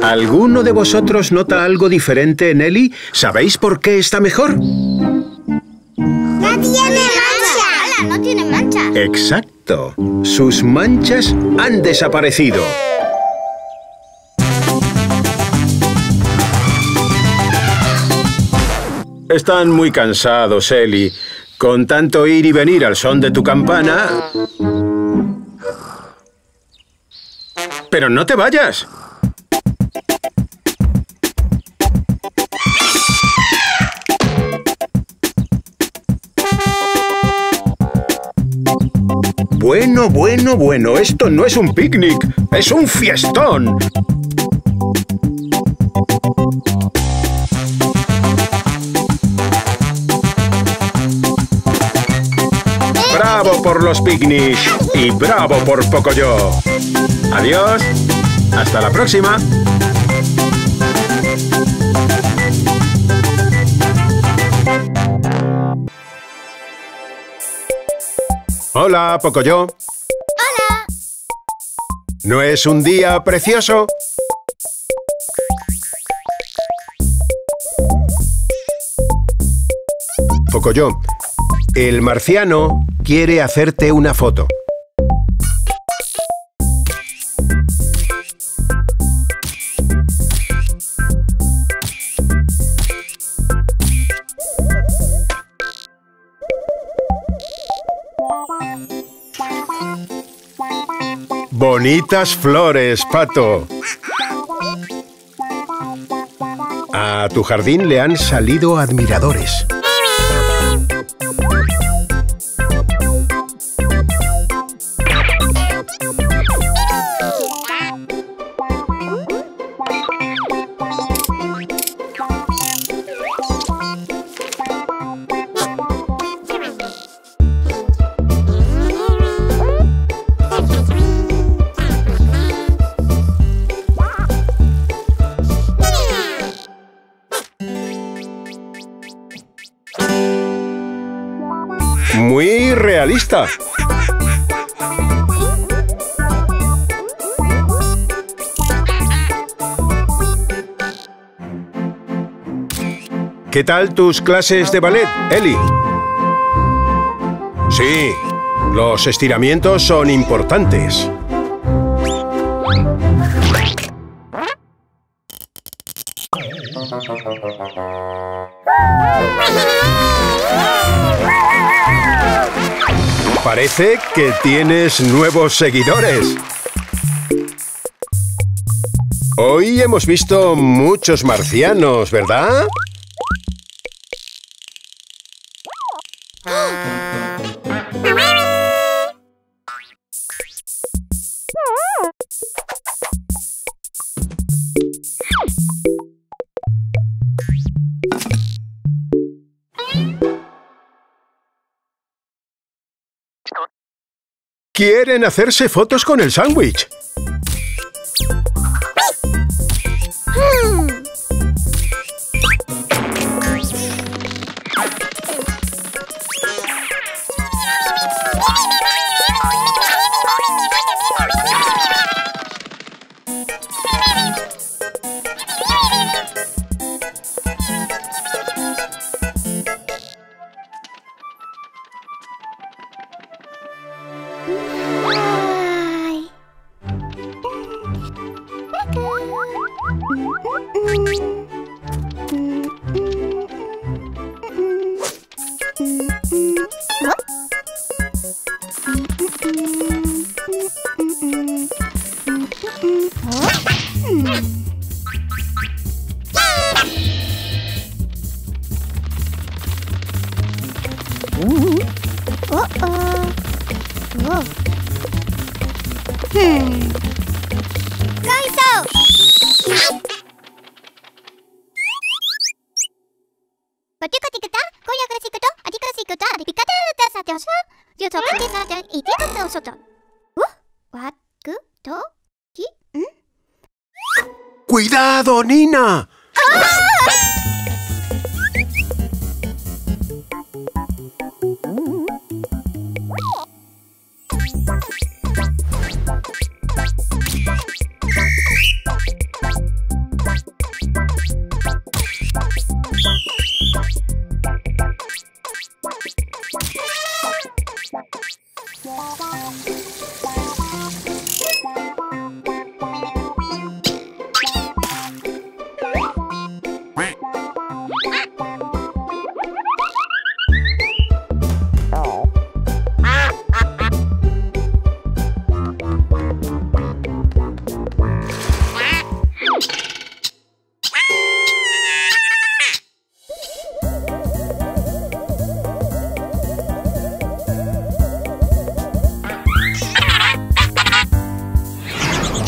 ¿Alguno de vosotros nota algo diferente en Eli? ¿Sabéis por qué está mejor? ¡No tiene mancha! ¡No tiene mancha! Exacto. Sus manchas han desaparecido. Están muy cansados, Eli. Con tanto ir y venir al son de tu campana... ¡Pero no te vayas! Bueno, bueno, bueno. Esto no es un picnic. ¡Es un fiestón! ¡Bravo por los picnics! ¡Y bravo por Pocoyó! ¡Adiós! ¡Hasta la próxima! ¡Hola, Pocoyó! ¡Hola! ¿No es un día precioso? Pocoyó, el marciano quiere hacerte una foto. Bonitas flores, Pato. A tu jardín le han salido admiradores. Muy realista. ¿Qué tal tus clases de ballet, Eli? Sí, los estiramientos son importantes. Parece que tienes nuevos seguidores. Hoy hemos visto muchos marcianos, ¿verdad? Quieren hacerse fotos con el sándwich. ¡Cuidado, Nina!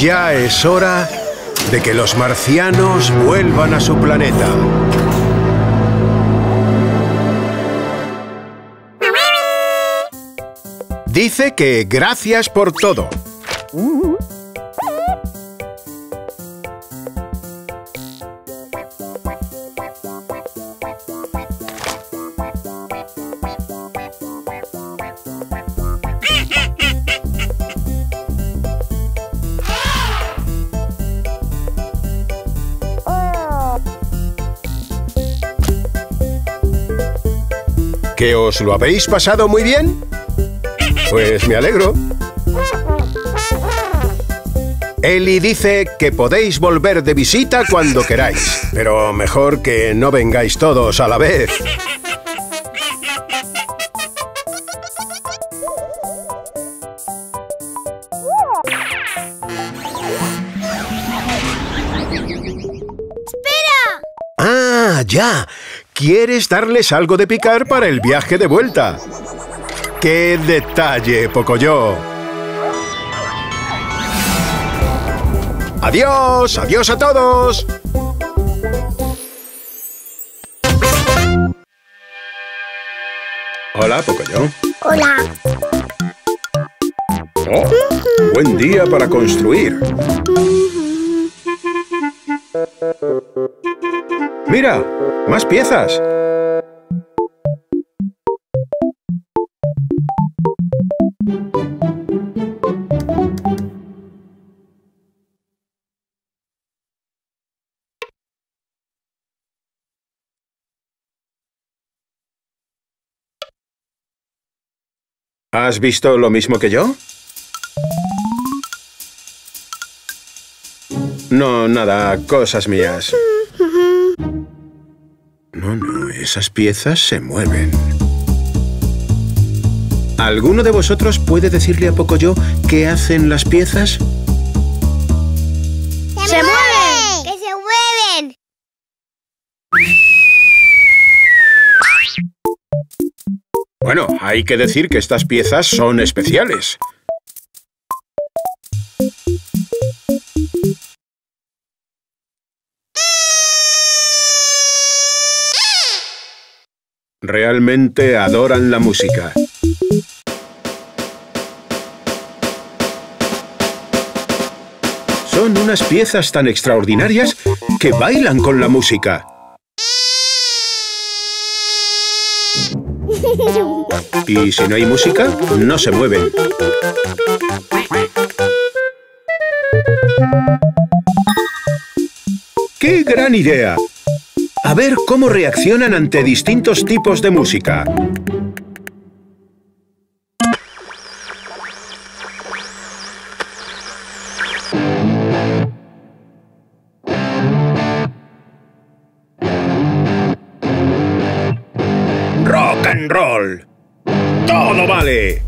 Ya es hora de que los marcianos vuelvan a su planeta. Dice que gracias por todo. ¿Que os lo habéis pasado muy bien? Pues me alegro. Eli dice que podéis volver de visita cuando queráis, pero mejor que no vengáis todos a la vez. ¡Espera! ¡Ah, ya! ¿Quieres darles algo de picar para el viaje de vuelta? ¡Qué detalle, Pocoyó! ¡Adiós! ¡Adiós a todos! Hola, Pocoyó. Hola. Oh, buen día para construir. ¡Mira! ¡Más piezas! ¿Has visto lo mismo que yo? No, nada, cosas mías. No, no, esas piezas se mueven. ¿Alguno de vosotros puede decirle a Pocoyó qué hacen las piezas? ¡Se, ¡Se mueven! mueven! ¡Que se mueven! Bueno, hay que decir que estas piezas son especiales. Realmente adoran la música. Son unas piezas tan extraordinarias que bailan con la música. Y si no hay música, no se mueven. ¡Qué gran idea! A ver cómo reaccionan ante distintos tipos de música. Rock and roll. Todo vale.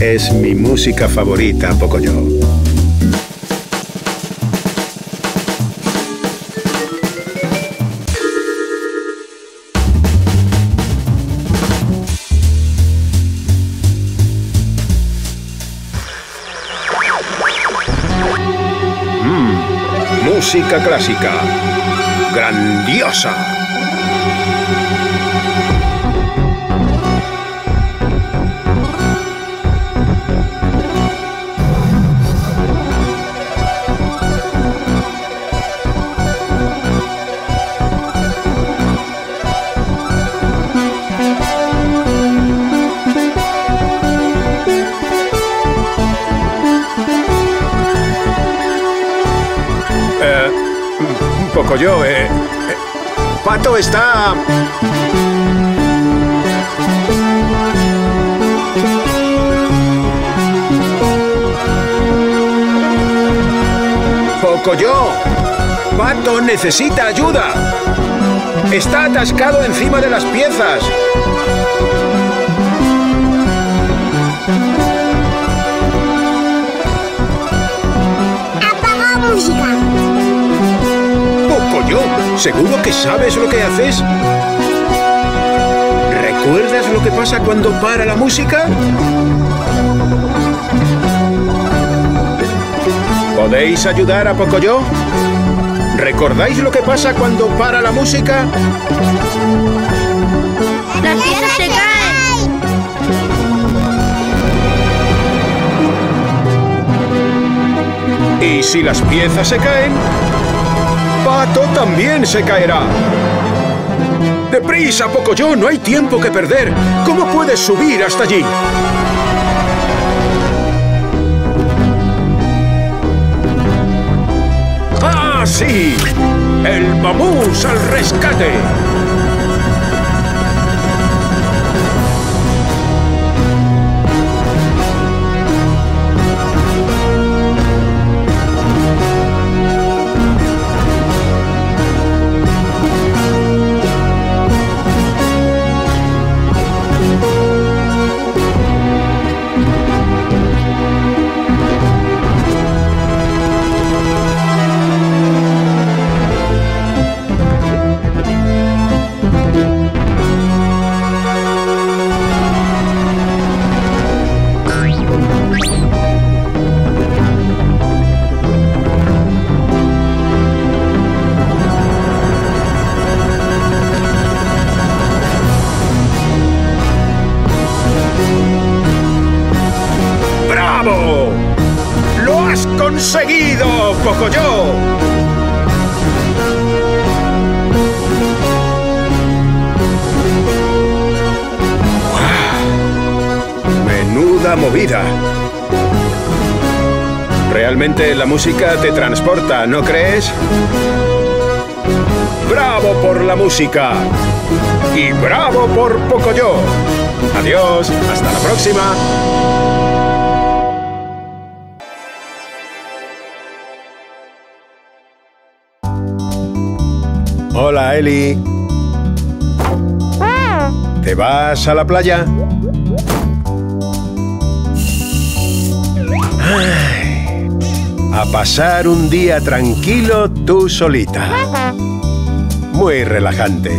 Es mi música favorita, Pocoyó. Mm, música clásica. Grandiosa. Pocoyó, eh, eh. Pato está... Pocoyó, Pato necesita ayuda. Está atascado encima de las piezas. Apaga música. Pocoyó, ¿seguro que sabes lo que haces? ¿Recuerdas lo que pasa cuando para la música? ¿Podéis ayudar a Pocoyó? ¿Recordáis lo que pasa cuando para la música? ¡Las piezas se caen! Y si las piezas se caen, Pato también se caerá. ¡Deprisa, Pocoyó! ¡No hay tiempo que perder! ¿Cómo puedes subir hasta allí? ¡Ah, sí! ¡El mamús al rescate! ¡Conseguido, Pocoyó! ¡Wow! ¡Menuda movida! Realmente la música te transporta, ¿no crees? ¡Bravo por la música! ¡Y bravo por Pocoyó! ¡Adiós! ¡Hasta la próxima! Hola, Eli. ¿Te vas a la playa? Ay, a pasar un día tranquilo tú solita. Muy relajante.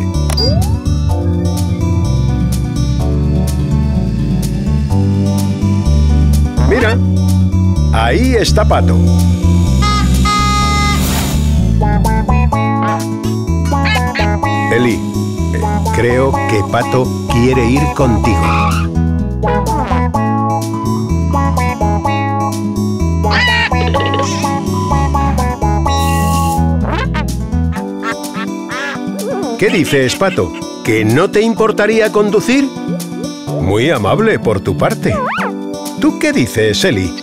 Mira, ahí está Pato. Eli, eh, creo que Pato quiere ir contigo. ¿Qué dices, Pato? ¿Que no te importaría conducir? Muy amable por tu parte. ¿Tú qué dices, Eli?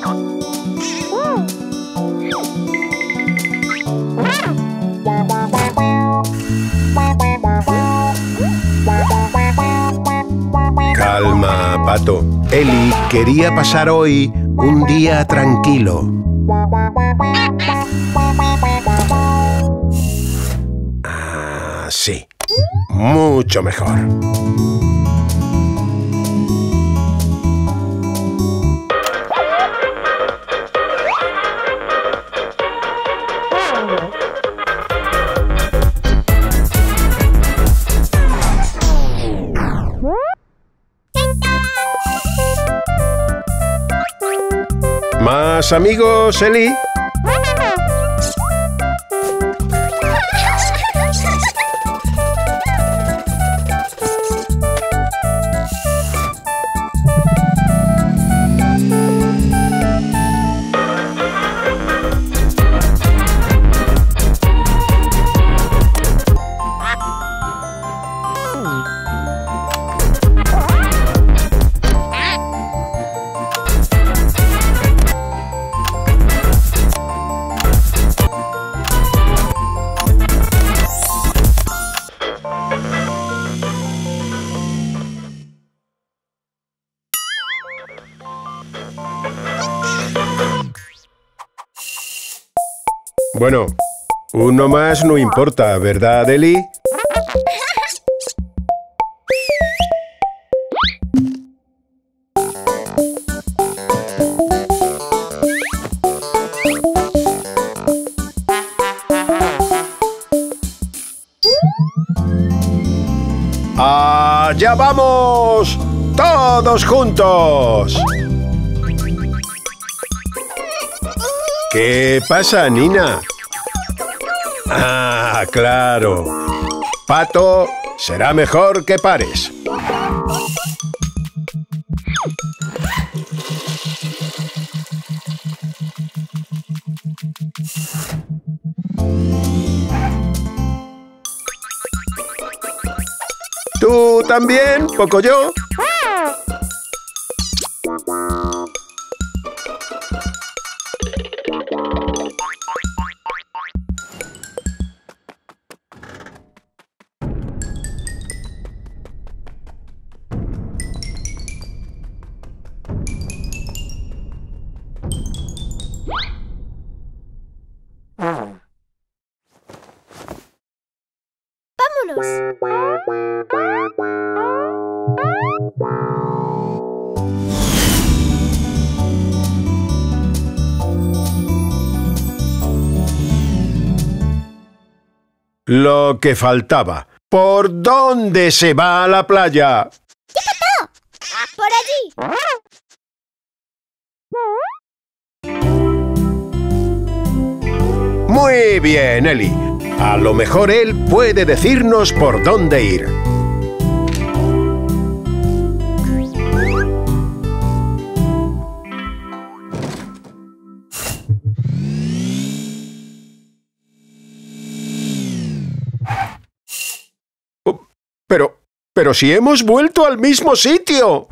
Calma, Pato. Eli quería pasar hoy un día tranquilo. Ah, sí. Mucho mejor. ¿Más amigos, Eli? Bueno, uno más no importa, ¿verdad, Eli? allá vamos, todos juntos. ¿Qué pasa, Nina? Ah, claro. Pato, será mejor que pares. ¿Tú también, Pocoyó? Lo que faltaba. ¿Por dónde se va a la playa? ¿Qué pasó? Por allí. Muy bien, Eli. A lo mejor él puede decirnos por dónde ir. Pero, pero si hemos vuelto al mismo sitio.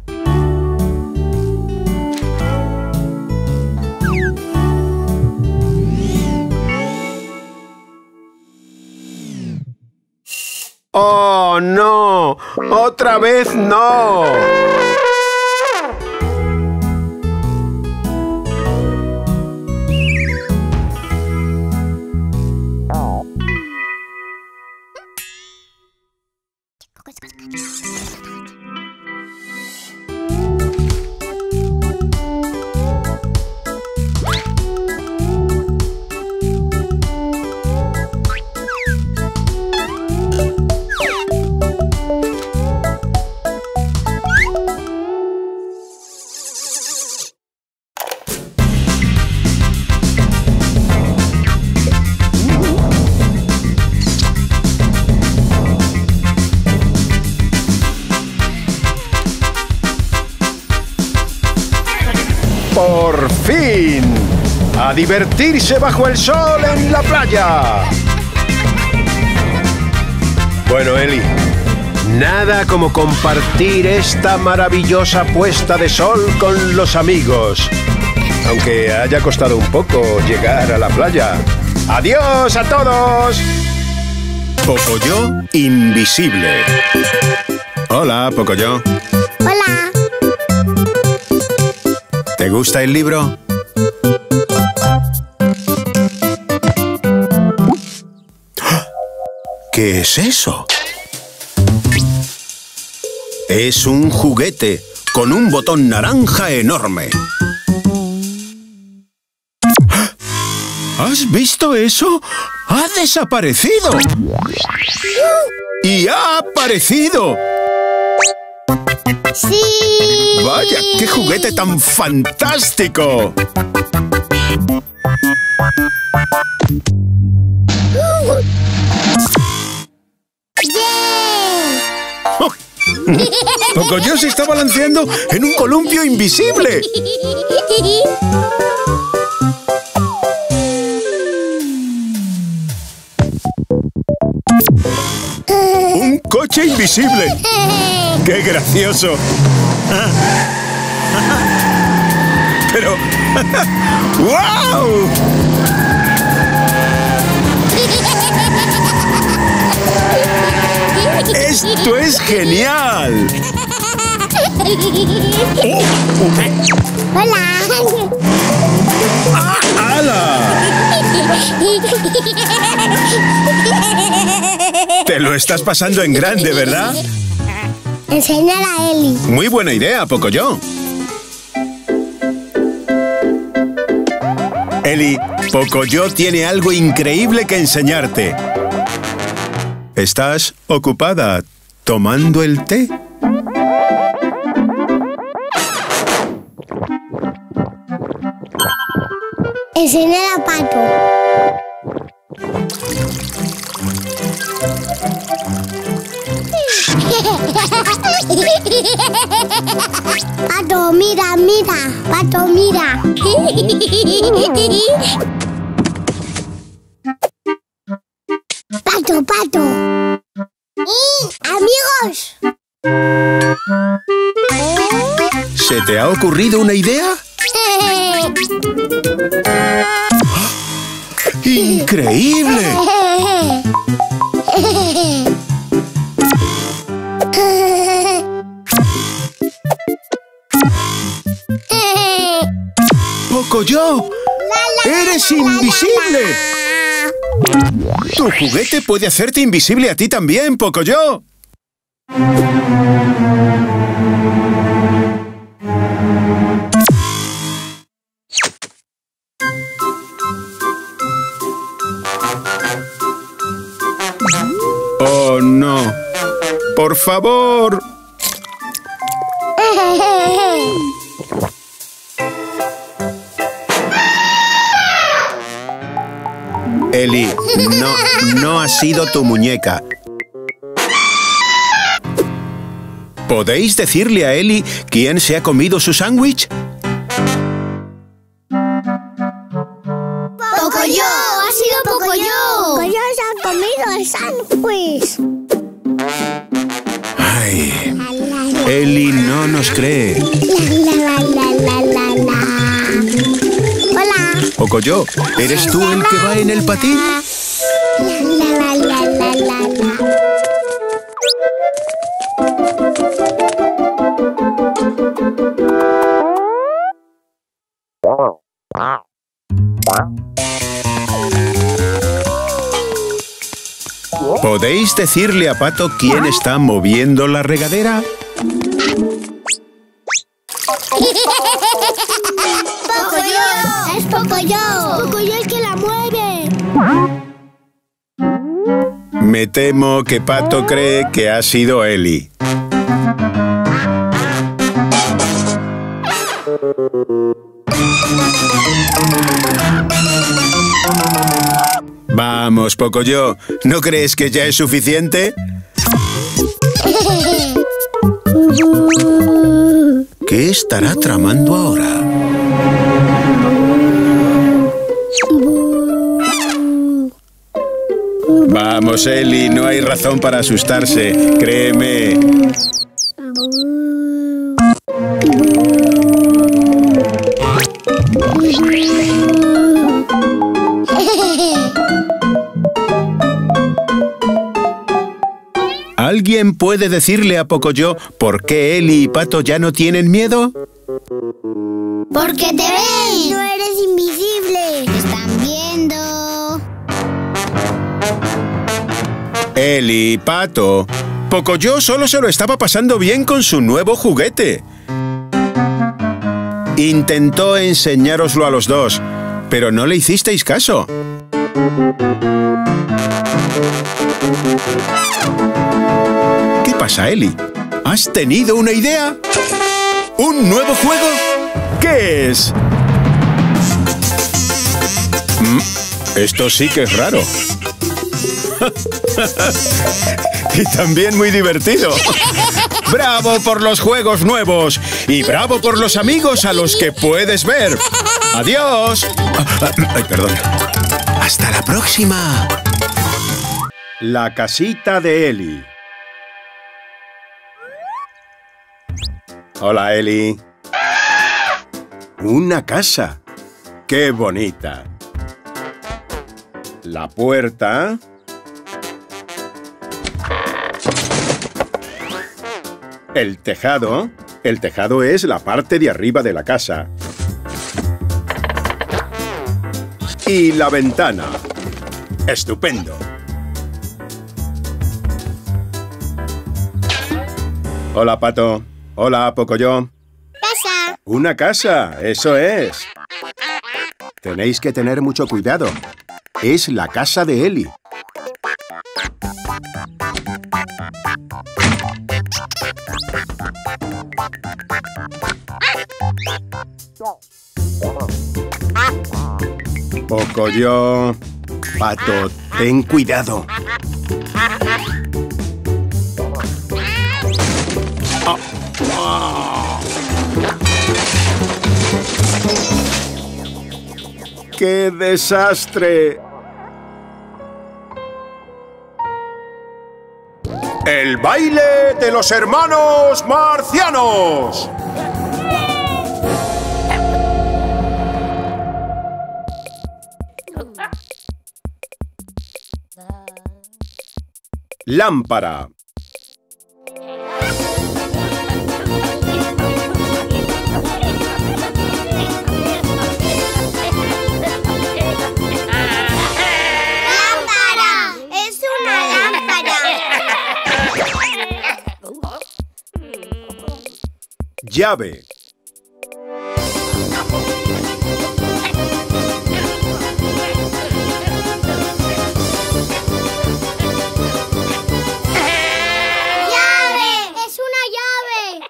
¡Oh, no! ¡Otra vez no! ¡Por fin! ¡A divertirse bajo el sol en la playa! Bueno, Eli, nada como compartir esta maravillosa puesta de sol con los amigos. Aunque haya costado un poco llegar a la playa. ¡Adiós a todos! Pocoyó invisible. Hola, Pocoyó. Hola. ¿Te gusta el libro? ¿Qué es eso? Es un juguete con un botón naranja enorme. ¿Has visto eso? ¡Ha desaparecido! ¡Y ha aparecido! ¡Sí! ¡Vaya, qué juguete tan fantástico! ¡Bien! Pocoyó se está balanceando en un columpio invisible. ¡Un coche invisible! ¡Qué gracioso! Pero... ¡Wow! ¡Esto es genial! ¡Hola! ¡Ah, ala! Te lo estás pasando en grande, ¿verdad? Enseñala a Eli. Muy buena idea, Pocoyó. Eli, Pocoyó tiene algo increíble que enseñarte. ¿Estás ocupada tomando el té? enseñar a Pato. Pato, mira, mira, Pato, mira. Pato, Pato. Amigos. ¿Se te ha ocurrido una idea? ¡Increíble! ¡Pocoyó! ¡Eres invisible! Tu juguete puede hacerte invisible a ti también, Pocoyó. ¡Oh, no! ¡Por favor! Eli, no, no ha sido tu muñeca. ¿Podéis decirle a Eli quién se ha comido su sándwich? ¡Pocoyó! ¡Ha sido Pocoyó! ¡Pocoyó se ha comido el sándwich! ¡Ay! Eli no nos cree. La, la, la, la, la, la. Pocoyó, ¿eres tú el que va en el patín? La, la, la, la, la, la. ¿Podéis decirle a Pato quién está moviendo la regadera? Pocoyó. Pocoyó el que la mueve. Me temo que Pato cree que ha sido Eli. Vamos, Pocoyó, ¿no crees que ya es suficiente? ¿Qué estará tramando ahora? Vamos, Eli, no hay razón para asustarse, créeme. ¿Alguien puede decirle a Pocoyó por qué Eli y Pato ya no tienen miedo? Porque te ven, no eres invisible. Te están viendo. Eli, Pato, Pocoyó solo se lo estaba pasando bien con su nuevo juguete. Intentó enseñároslo a los dos, pero no le hicisteis caso. ¿Qué pasa, Eli? ¿Has tenido una idea? ¿Un nuevo juego? ¿Qué es? Mm, esto sí que es raro. Y también muy divertido. ¡Bravo por los juegos nuevos! Y bravo por los amigos a los que puedes ver. ¡Adiós! Ay, perdón. ¡Hasta la próxima! La casita de Eli. Hola, Eli. Una casa. ¡Qué bonita! La puerta... El tejado. El tejado es la parte de arriba de la casa. Y la ventana. ¡Estupendo! Hola, Pato. Hola, Pocoyó. Casa. Una casa, eso es. Tenéis que tener mucho cuidado. Es la casa de Eli. Pocoyó. Pato, ten cuidado. Oh. Oh. ¡Qué desastre! ¡El baile de los hermanos marcianos! Lámpara. Llave. ¡Llave! ¡Es una llave!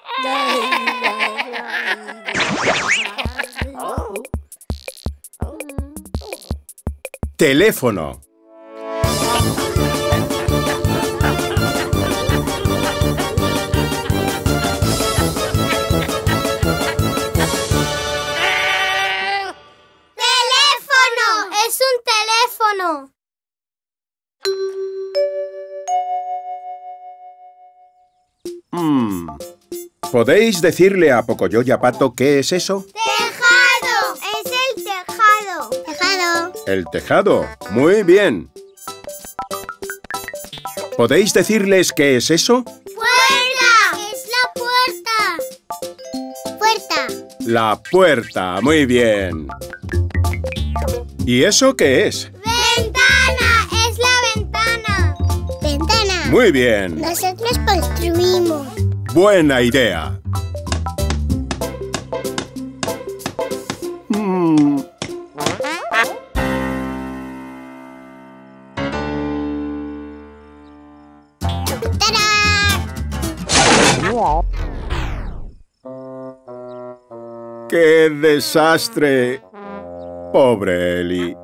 Teléfono. Hmm. ¿Podéis decirle a Pocoyó y a Pato qué es eso? ¡Tejado! ¡Es el tejado! ¡Tejado! ¡El tejado! ¡Muy bien! ¿Podéis decirles qué es eso? ¡Puerta! ¡Es la puerta! ¡Puerta! ¡La puerta! ¡Muy bien! ¿Y eso qué es? Muy bien. Nosotros construimos. Buena idea. Mm. ¡Tarán! ¡Qué desastre! Pobre Eli.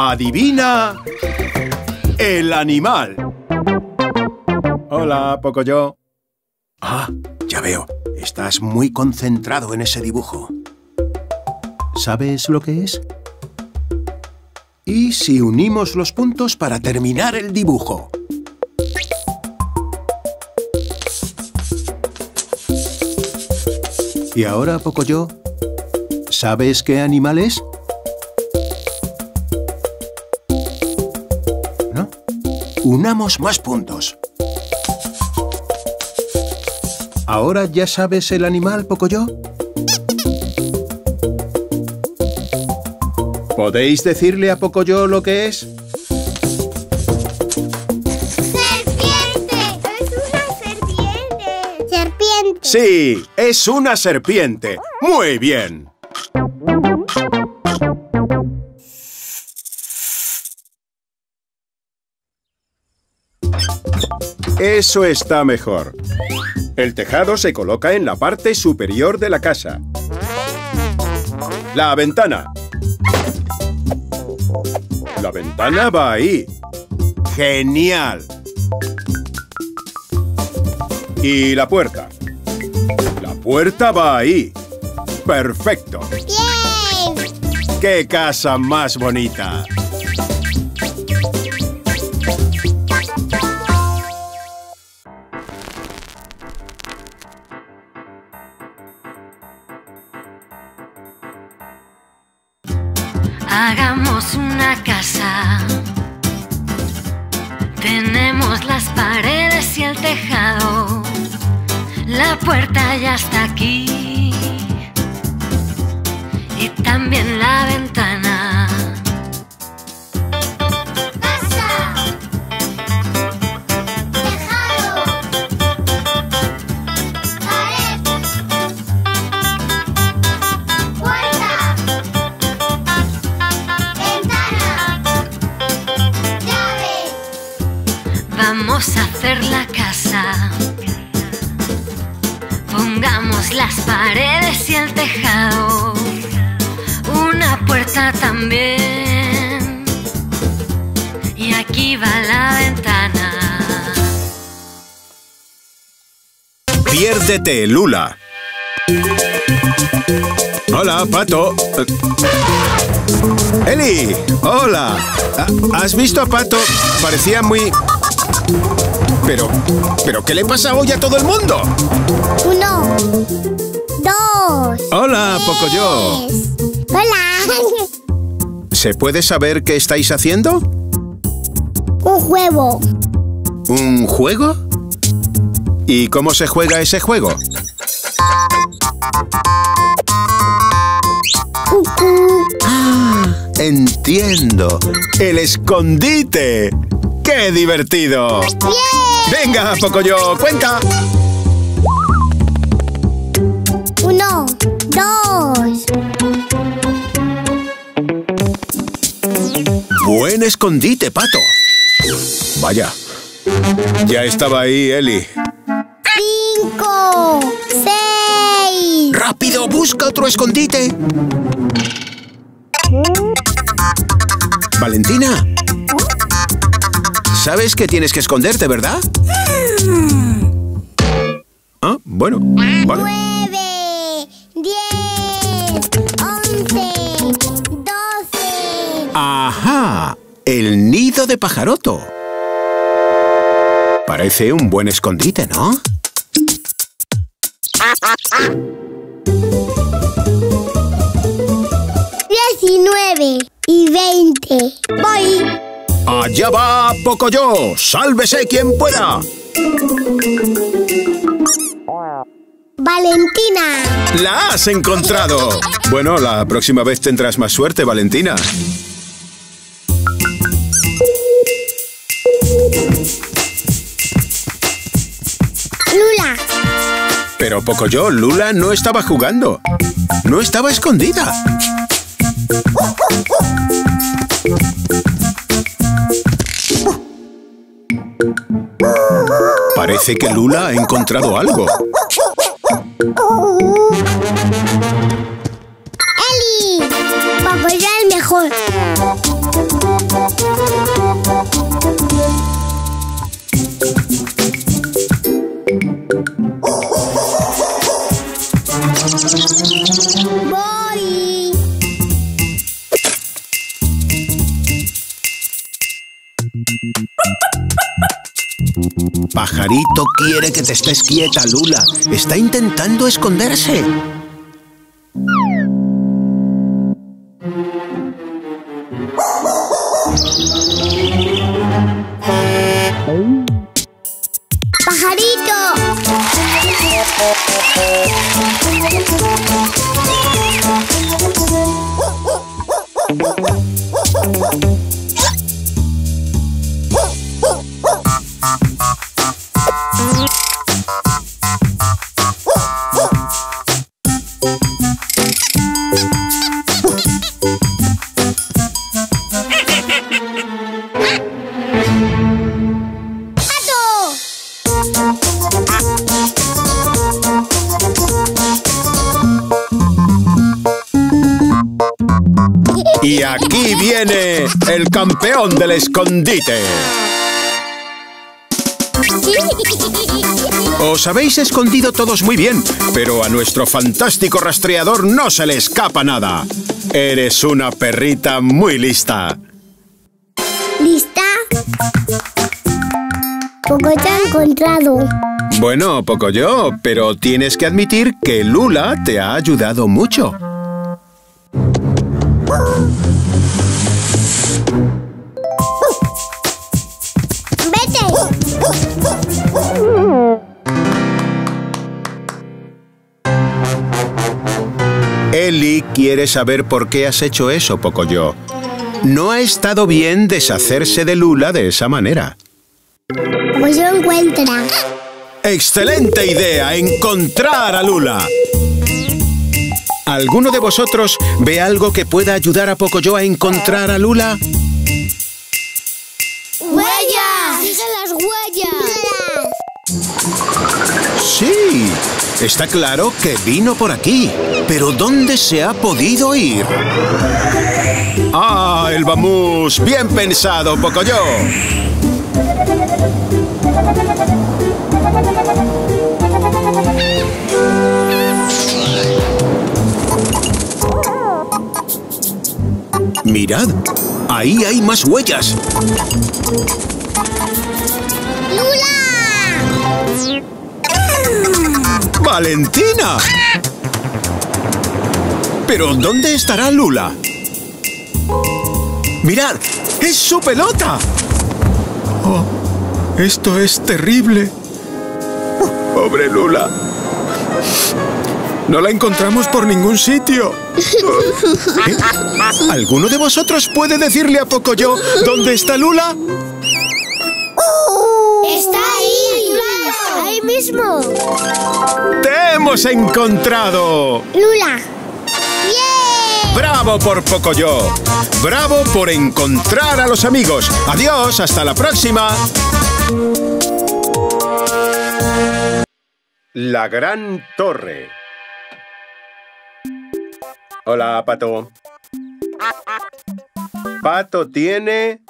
Adivina el animal. Hola, Pocoyó. Ah, ya veo. Estás muy concentrado en ese dibujo. ¿Sabes lo que es? ¿Y si unimos los puntos para terminar el dibujo? Y ahora, Pocoyó, ¿sabes qué animal es? Unamos más puntos. ¿Ahora ya sabes el animal, Pocoyó? ¿Podéis decirle a Pocoyó lo que es? ¡Serpiente! ¡Es una serpiente! ¡Serpiente! ¡Sí! ¡Es una serpiente! ¡Muy bien! Eso está mejor. El tejado se coloca en la parte superior de la casa. La ventana. La ventana va ahí. ¡Genial! Y la puerta. La puerta va ahí. ¡Perfecto! ¡Bien! ¡Qué casa más bonita! Hagamos una casa. Tenemos las paredes y el tejado. La puerta ya está aquí. Y también la ventana. Casa. Tejado. Pared. Puerta. Ventana. hacer la casa. Pongamos las paredes y el tejado, una puerta también. Y aquí va la ventana. Piérdete, Lula. Hola, Pato. Eli, hola. ¿Has visto a Pato? Parecía muy... Pero, pero, ¿qué le pasa hoy a todo el mundo? Uno, dos, hola, Pocoyó. Hola. ¿Se puede saber qué estáis haciendo? Un juego. ¿Un juego? ¿Y cómo se juega ese juego? Ah, entiendo. El escondite. ¡Qué divertido! ¡Bien! Venga, Pocoyó, cuenta. Uno, dos. Buen escondite, Pato. Vaya. Ya estaba ahí, Eli. Cinco, seis. Rápido, busca otro escondite. Valentina. Sabes que tienes que esconderte, ¿verdad? Ah, bueno. Vale. Nueve, diez, once, doce. Ajá, el nido de Pajarito. Parece un buen escondite, ¿no? diecinueve y veinte. Voy. ¡Allá va Pocoyó! ¡Sálvese quien pueda! ¡Valentina! ¡La has encontrado! Bueno, la próxima vez tendrás más suerte, Valentina. ¡Lula! Pero Pocoyó, Lula no estaba jugando. No estaba escondida. Uh, uh, uh. Parece que Lula ha encontrado algo. ¡Eli! Pocoyó el mejor. Body. Pajarito quiere que te estés quieta, Lula. Está intentando esconderse. ¡Pajarito! Y aquí viene el campeón del escondite. Os habéis escondido todos muy bien, pero a nuestro fantástico rastreador no se le escapa nada. Eres una perrita muy lista. ¿Lista? Pocoyó ha encontrado. Bueno, Pocoyó, pero tienes que admitir que Lula te ha ayudado mucho. Eli quiere saber por qué has hecho eso, Pocoyó. No ha estado bien deshacerse de Lula de esa manera. Pocoyó encuentra. ¡Excelente idea! ¡Encontrar a Lula! ¿Alguno de vosotros ve algo que pueda ayudar a Pocoyó a encontrar a Lula? ¡Huellas! ¡Sigue las huellas! Sí, está claro que vino por aquí. Pero ¿dónde se ha podido ir? ¡Ah, el vamos! Bien pensado, Pocoyó. Mirad, ahí hay más huellas. ¡Lula! ¡Valentina! ¿Pero dónde estará Lula? ¡Mirad! ¡Es su pelota! Oh, esto es terrible. Oh, pobre Lula. No la encontramos por ningún sitio. ¿Eh? ¿Alguno de vosotros puede decirle a Pocoyó dónde está Lula? ¡Está ahí! Lula. ¡Ahí mismo! ¡Te hemos encontrado! ¡Lula! ¡Yeah! ¡Bravo por Pocoyó! ¡Bravo por encontrar a los amigos! ¡Adiós! ¡Hasta la próxima! La Gran Torre. Hola, Pato. Pato tiene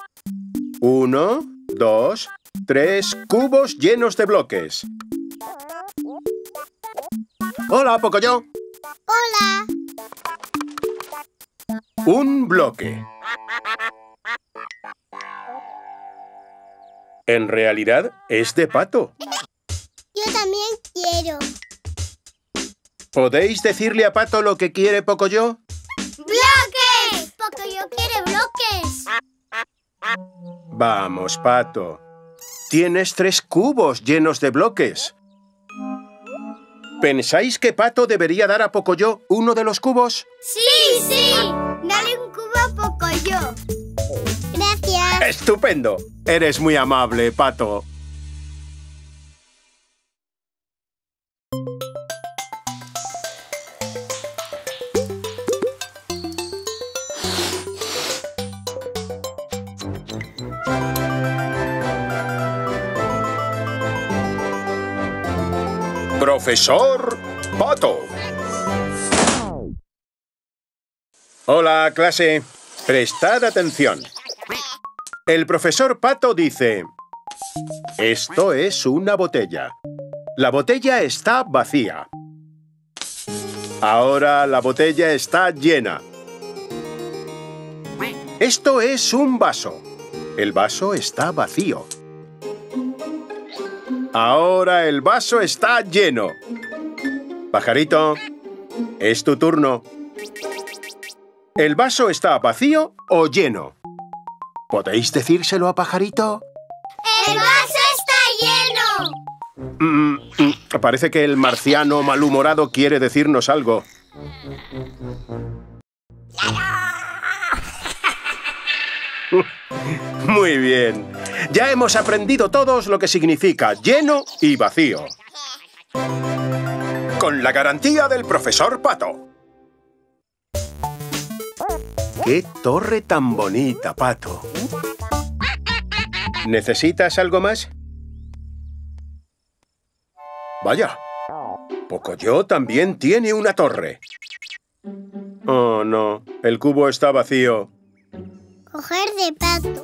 uno, dos, tres cubos llenos de bloques. Hola, Pocoyó. Hola. Un bloque. En realidad es de Pato. Yo también quiero. ¿Podéis decirle a Pato lo que quiere Pocoyó? ¡Bloques! ¡Pocoyó quiere bloques! Vamos, Pato. Tienes tres cubos llenos de bloques. ¿Pensáis que Pato debería dar a Pocoyó uno de los cubos? ¡Sí, sí! ¡Dale un cubo a Pocoyó! ¡Gracias! ¡Estupendo! Eres muy amable, Pato. Profesor Pato. Hola, clase. Prestad atención. El profesor Pato dice: esto es una botella. La botella está vacía. Ahora la botella está llena. Esto es un vaso. El vaso está vacío. Ahora el vaso está lleno. Pajarito, es tu turno. ¿El vaso está vacío o lleno? ¿Podéis decírselo a Pajarito? ¡El vaso está lleno! Mm, mm, parece que el marciano malhumorado quiere decirnos algo. Muy bien. Ya hemos aprendido todos lo que significa lleno y vacío. Con la garantía del profesor Pato. ¡Qué torre tan bonita, Pato! ¿Necesitas algo más? Vaya. Pocoyó también tiene una torre. Oh, no. El cubo está vacío. Coger de Pato.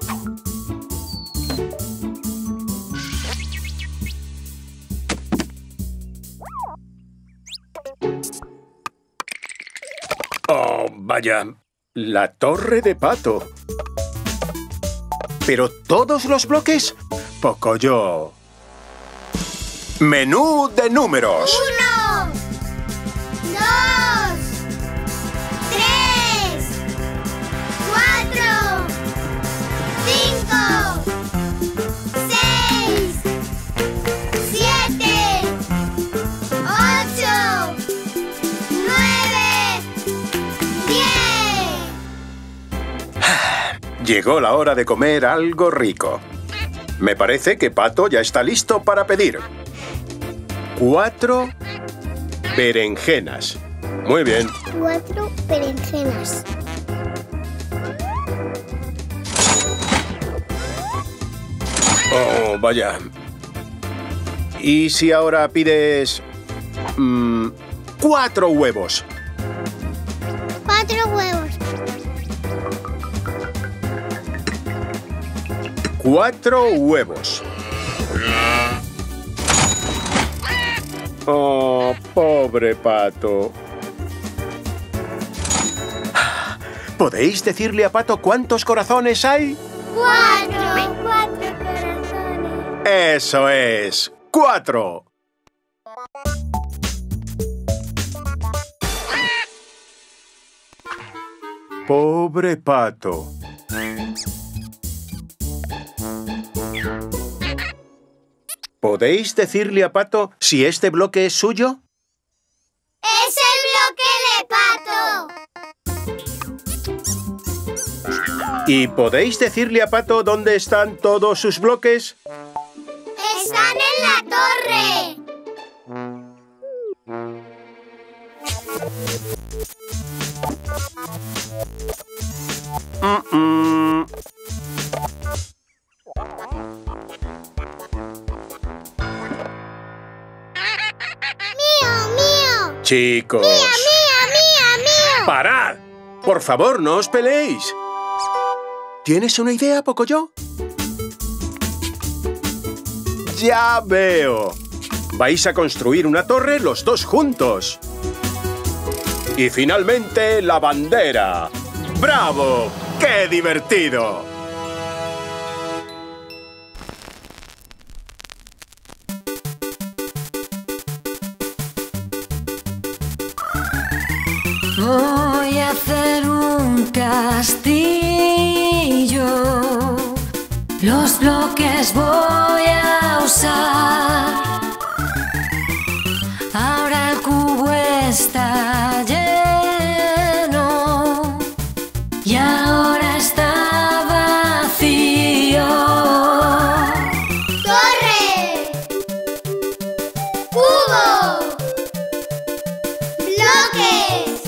Oh, vaya. La torre de Pato. ¿Pero todos los bloques? Pocoyó. Menú de números. Uno. Dos. Tres. Cuatro. Cinco. Seis. Siete. Ocho. Nueve. Diez. Llegó la hora de comer algo rico. Me parece que Pato ya está listo para pedir. Cuatro berenjenas. Muy bien. Cuatro berenjenas. Oh, vaya. ¿Y si ahora pides mmm, cuatro huevos? Cuatro huevos. Cuatro huevos. Oh, pobre Pato. ¿Podéis decirle a Pato cuántos corazones hay? Cuatro. Cuatro corazones. Eso es. Cuatro. Pobre Pato. ¿Podéis decirle a Pato si este bloque es suyo? ¡Es el bloque de Pato! ¿Y podéis decirle a Pato dónde están todos sus bloques? ¡Están en la torre! Mm-mm. Chicos... ¡Mía, mía, mía, mía! ¡Parad! Por favor, no os peleéis. ¿Tienes una idea, Pocoyó? ¡Ya veo! Vais a construir una torre los dos juntos. Y finalmente, la bandera. ¡Bravo! ¡Qué divertido! Voy a hacer un castillo, los bloques voy a usar. Ahora el cubo está lleno y ahora está vacío. ¡Torre! ¡Cubo! ¡Bloques!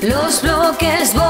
Los bloques voy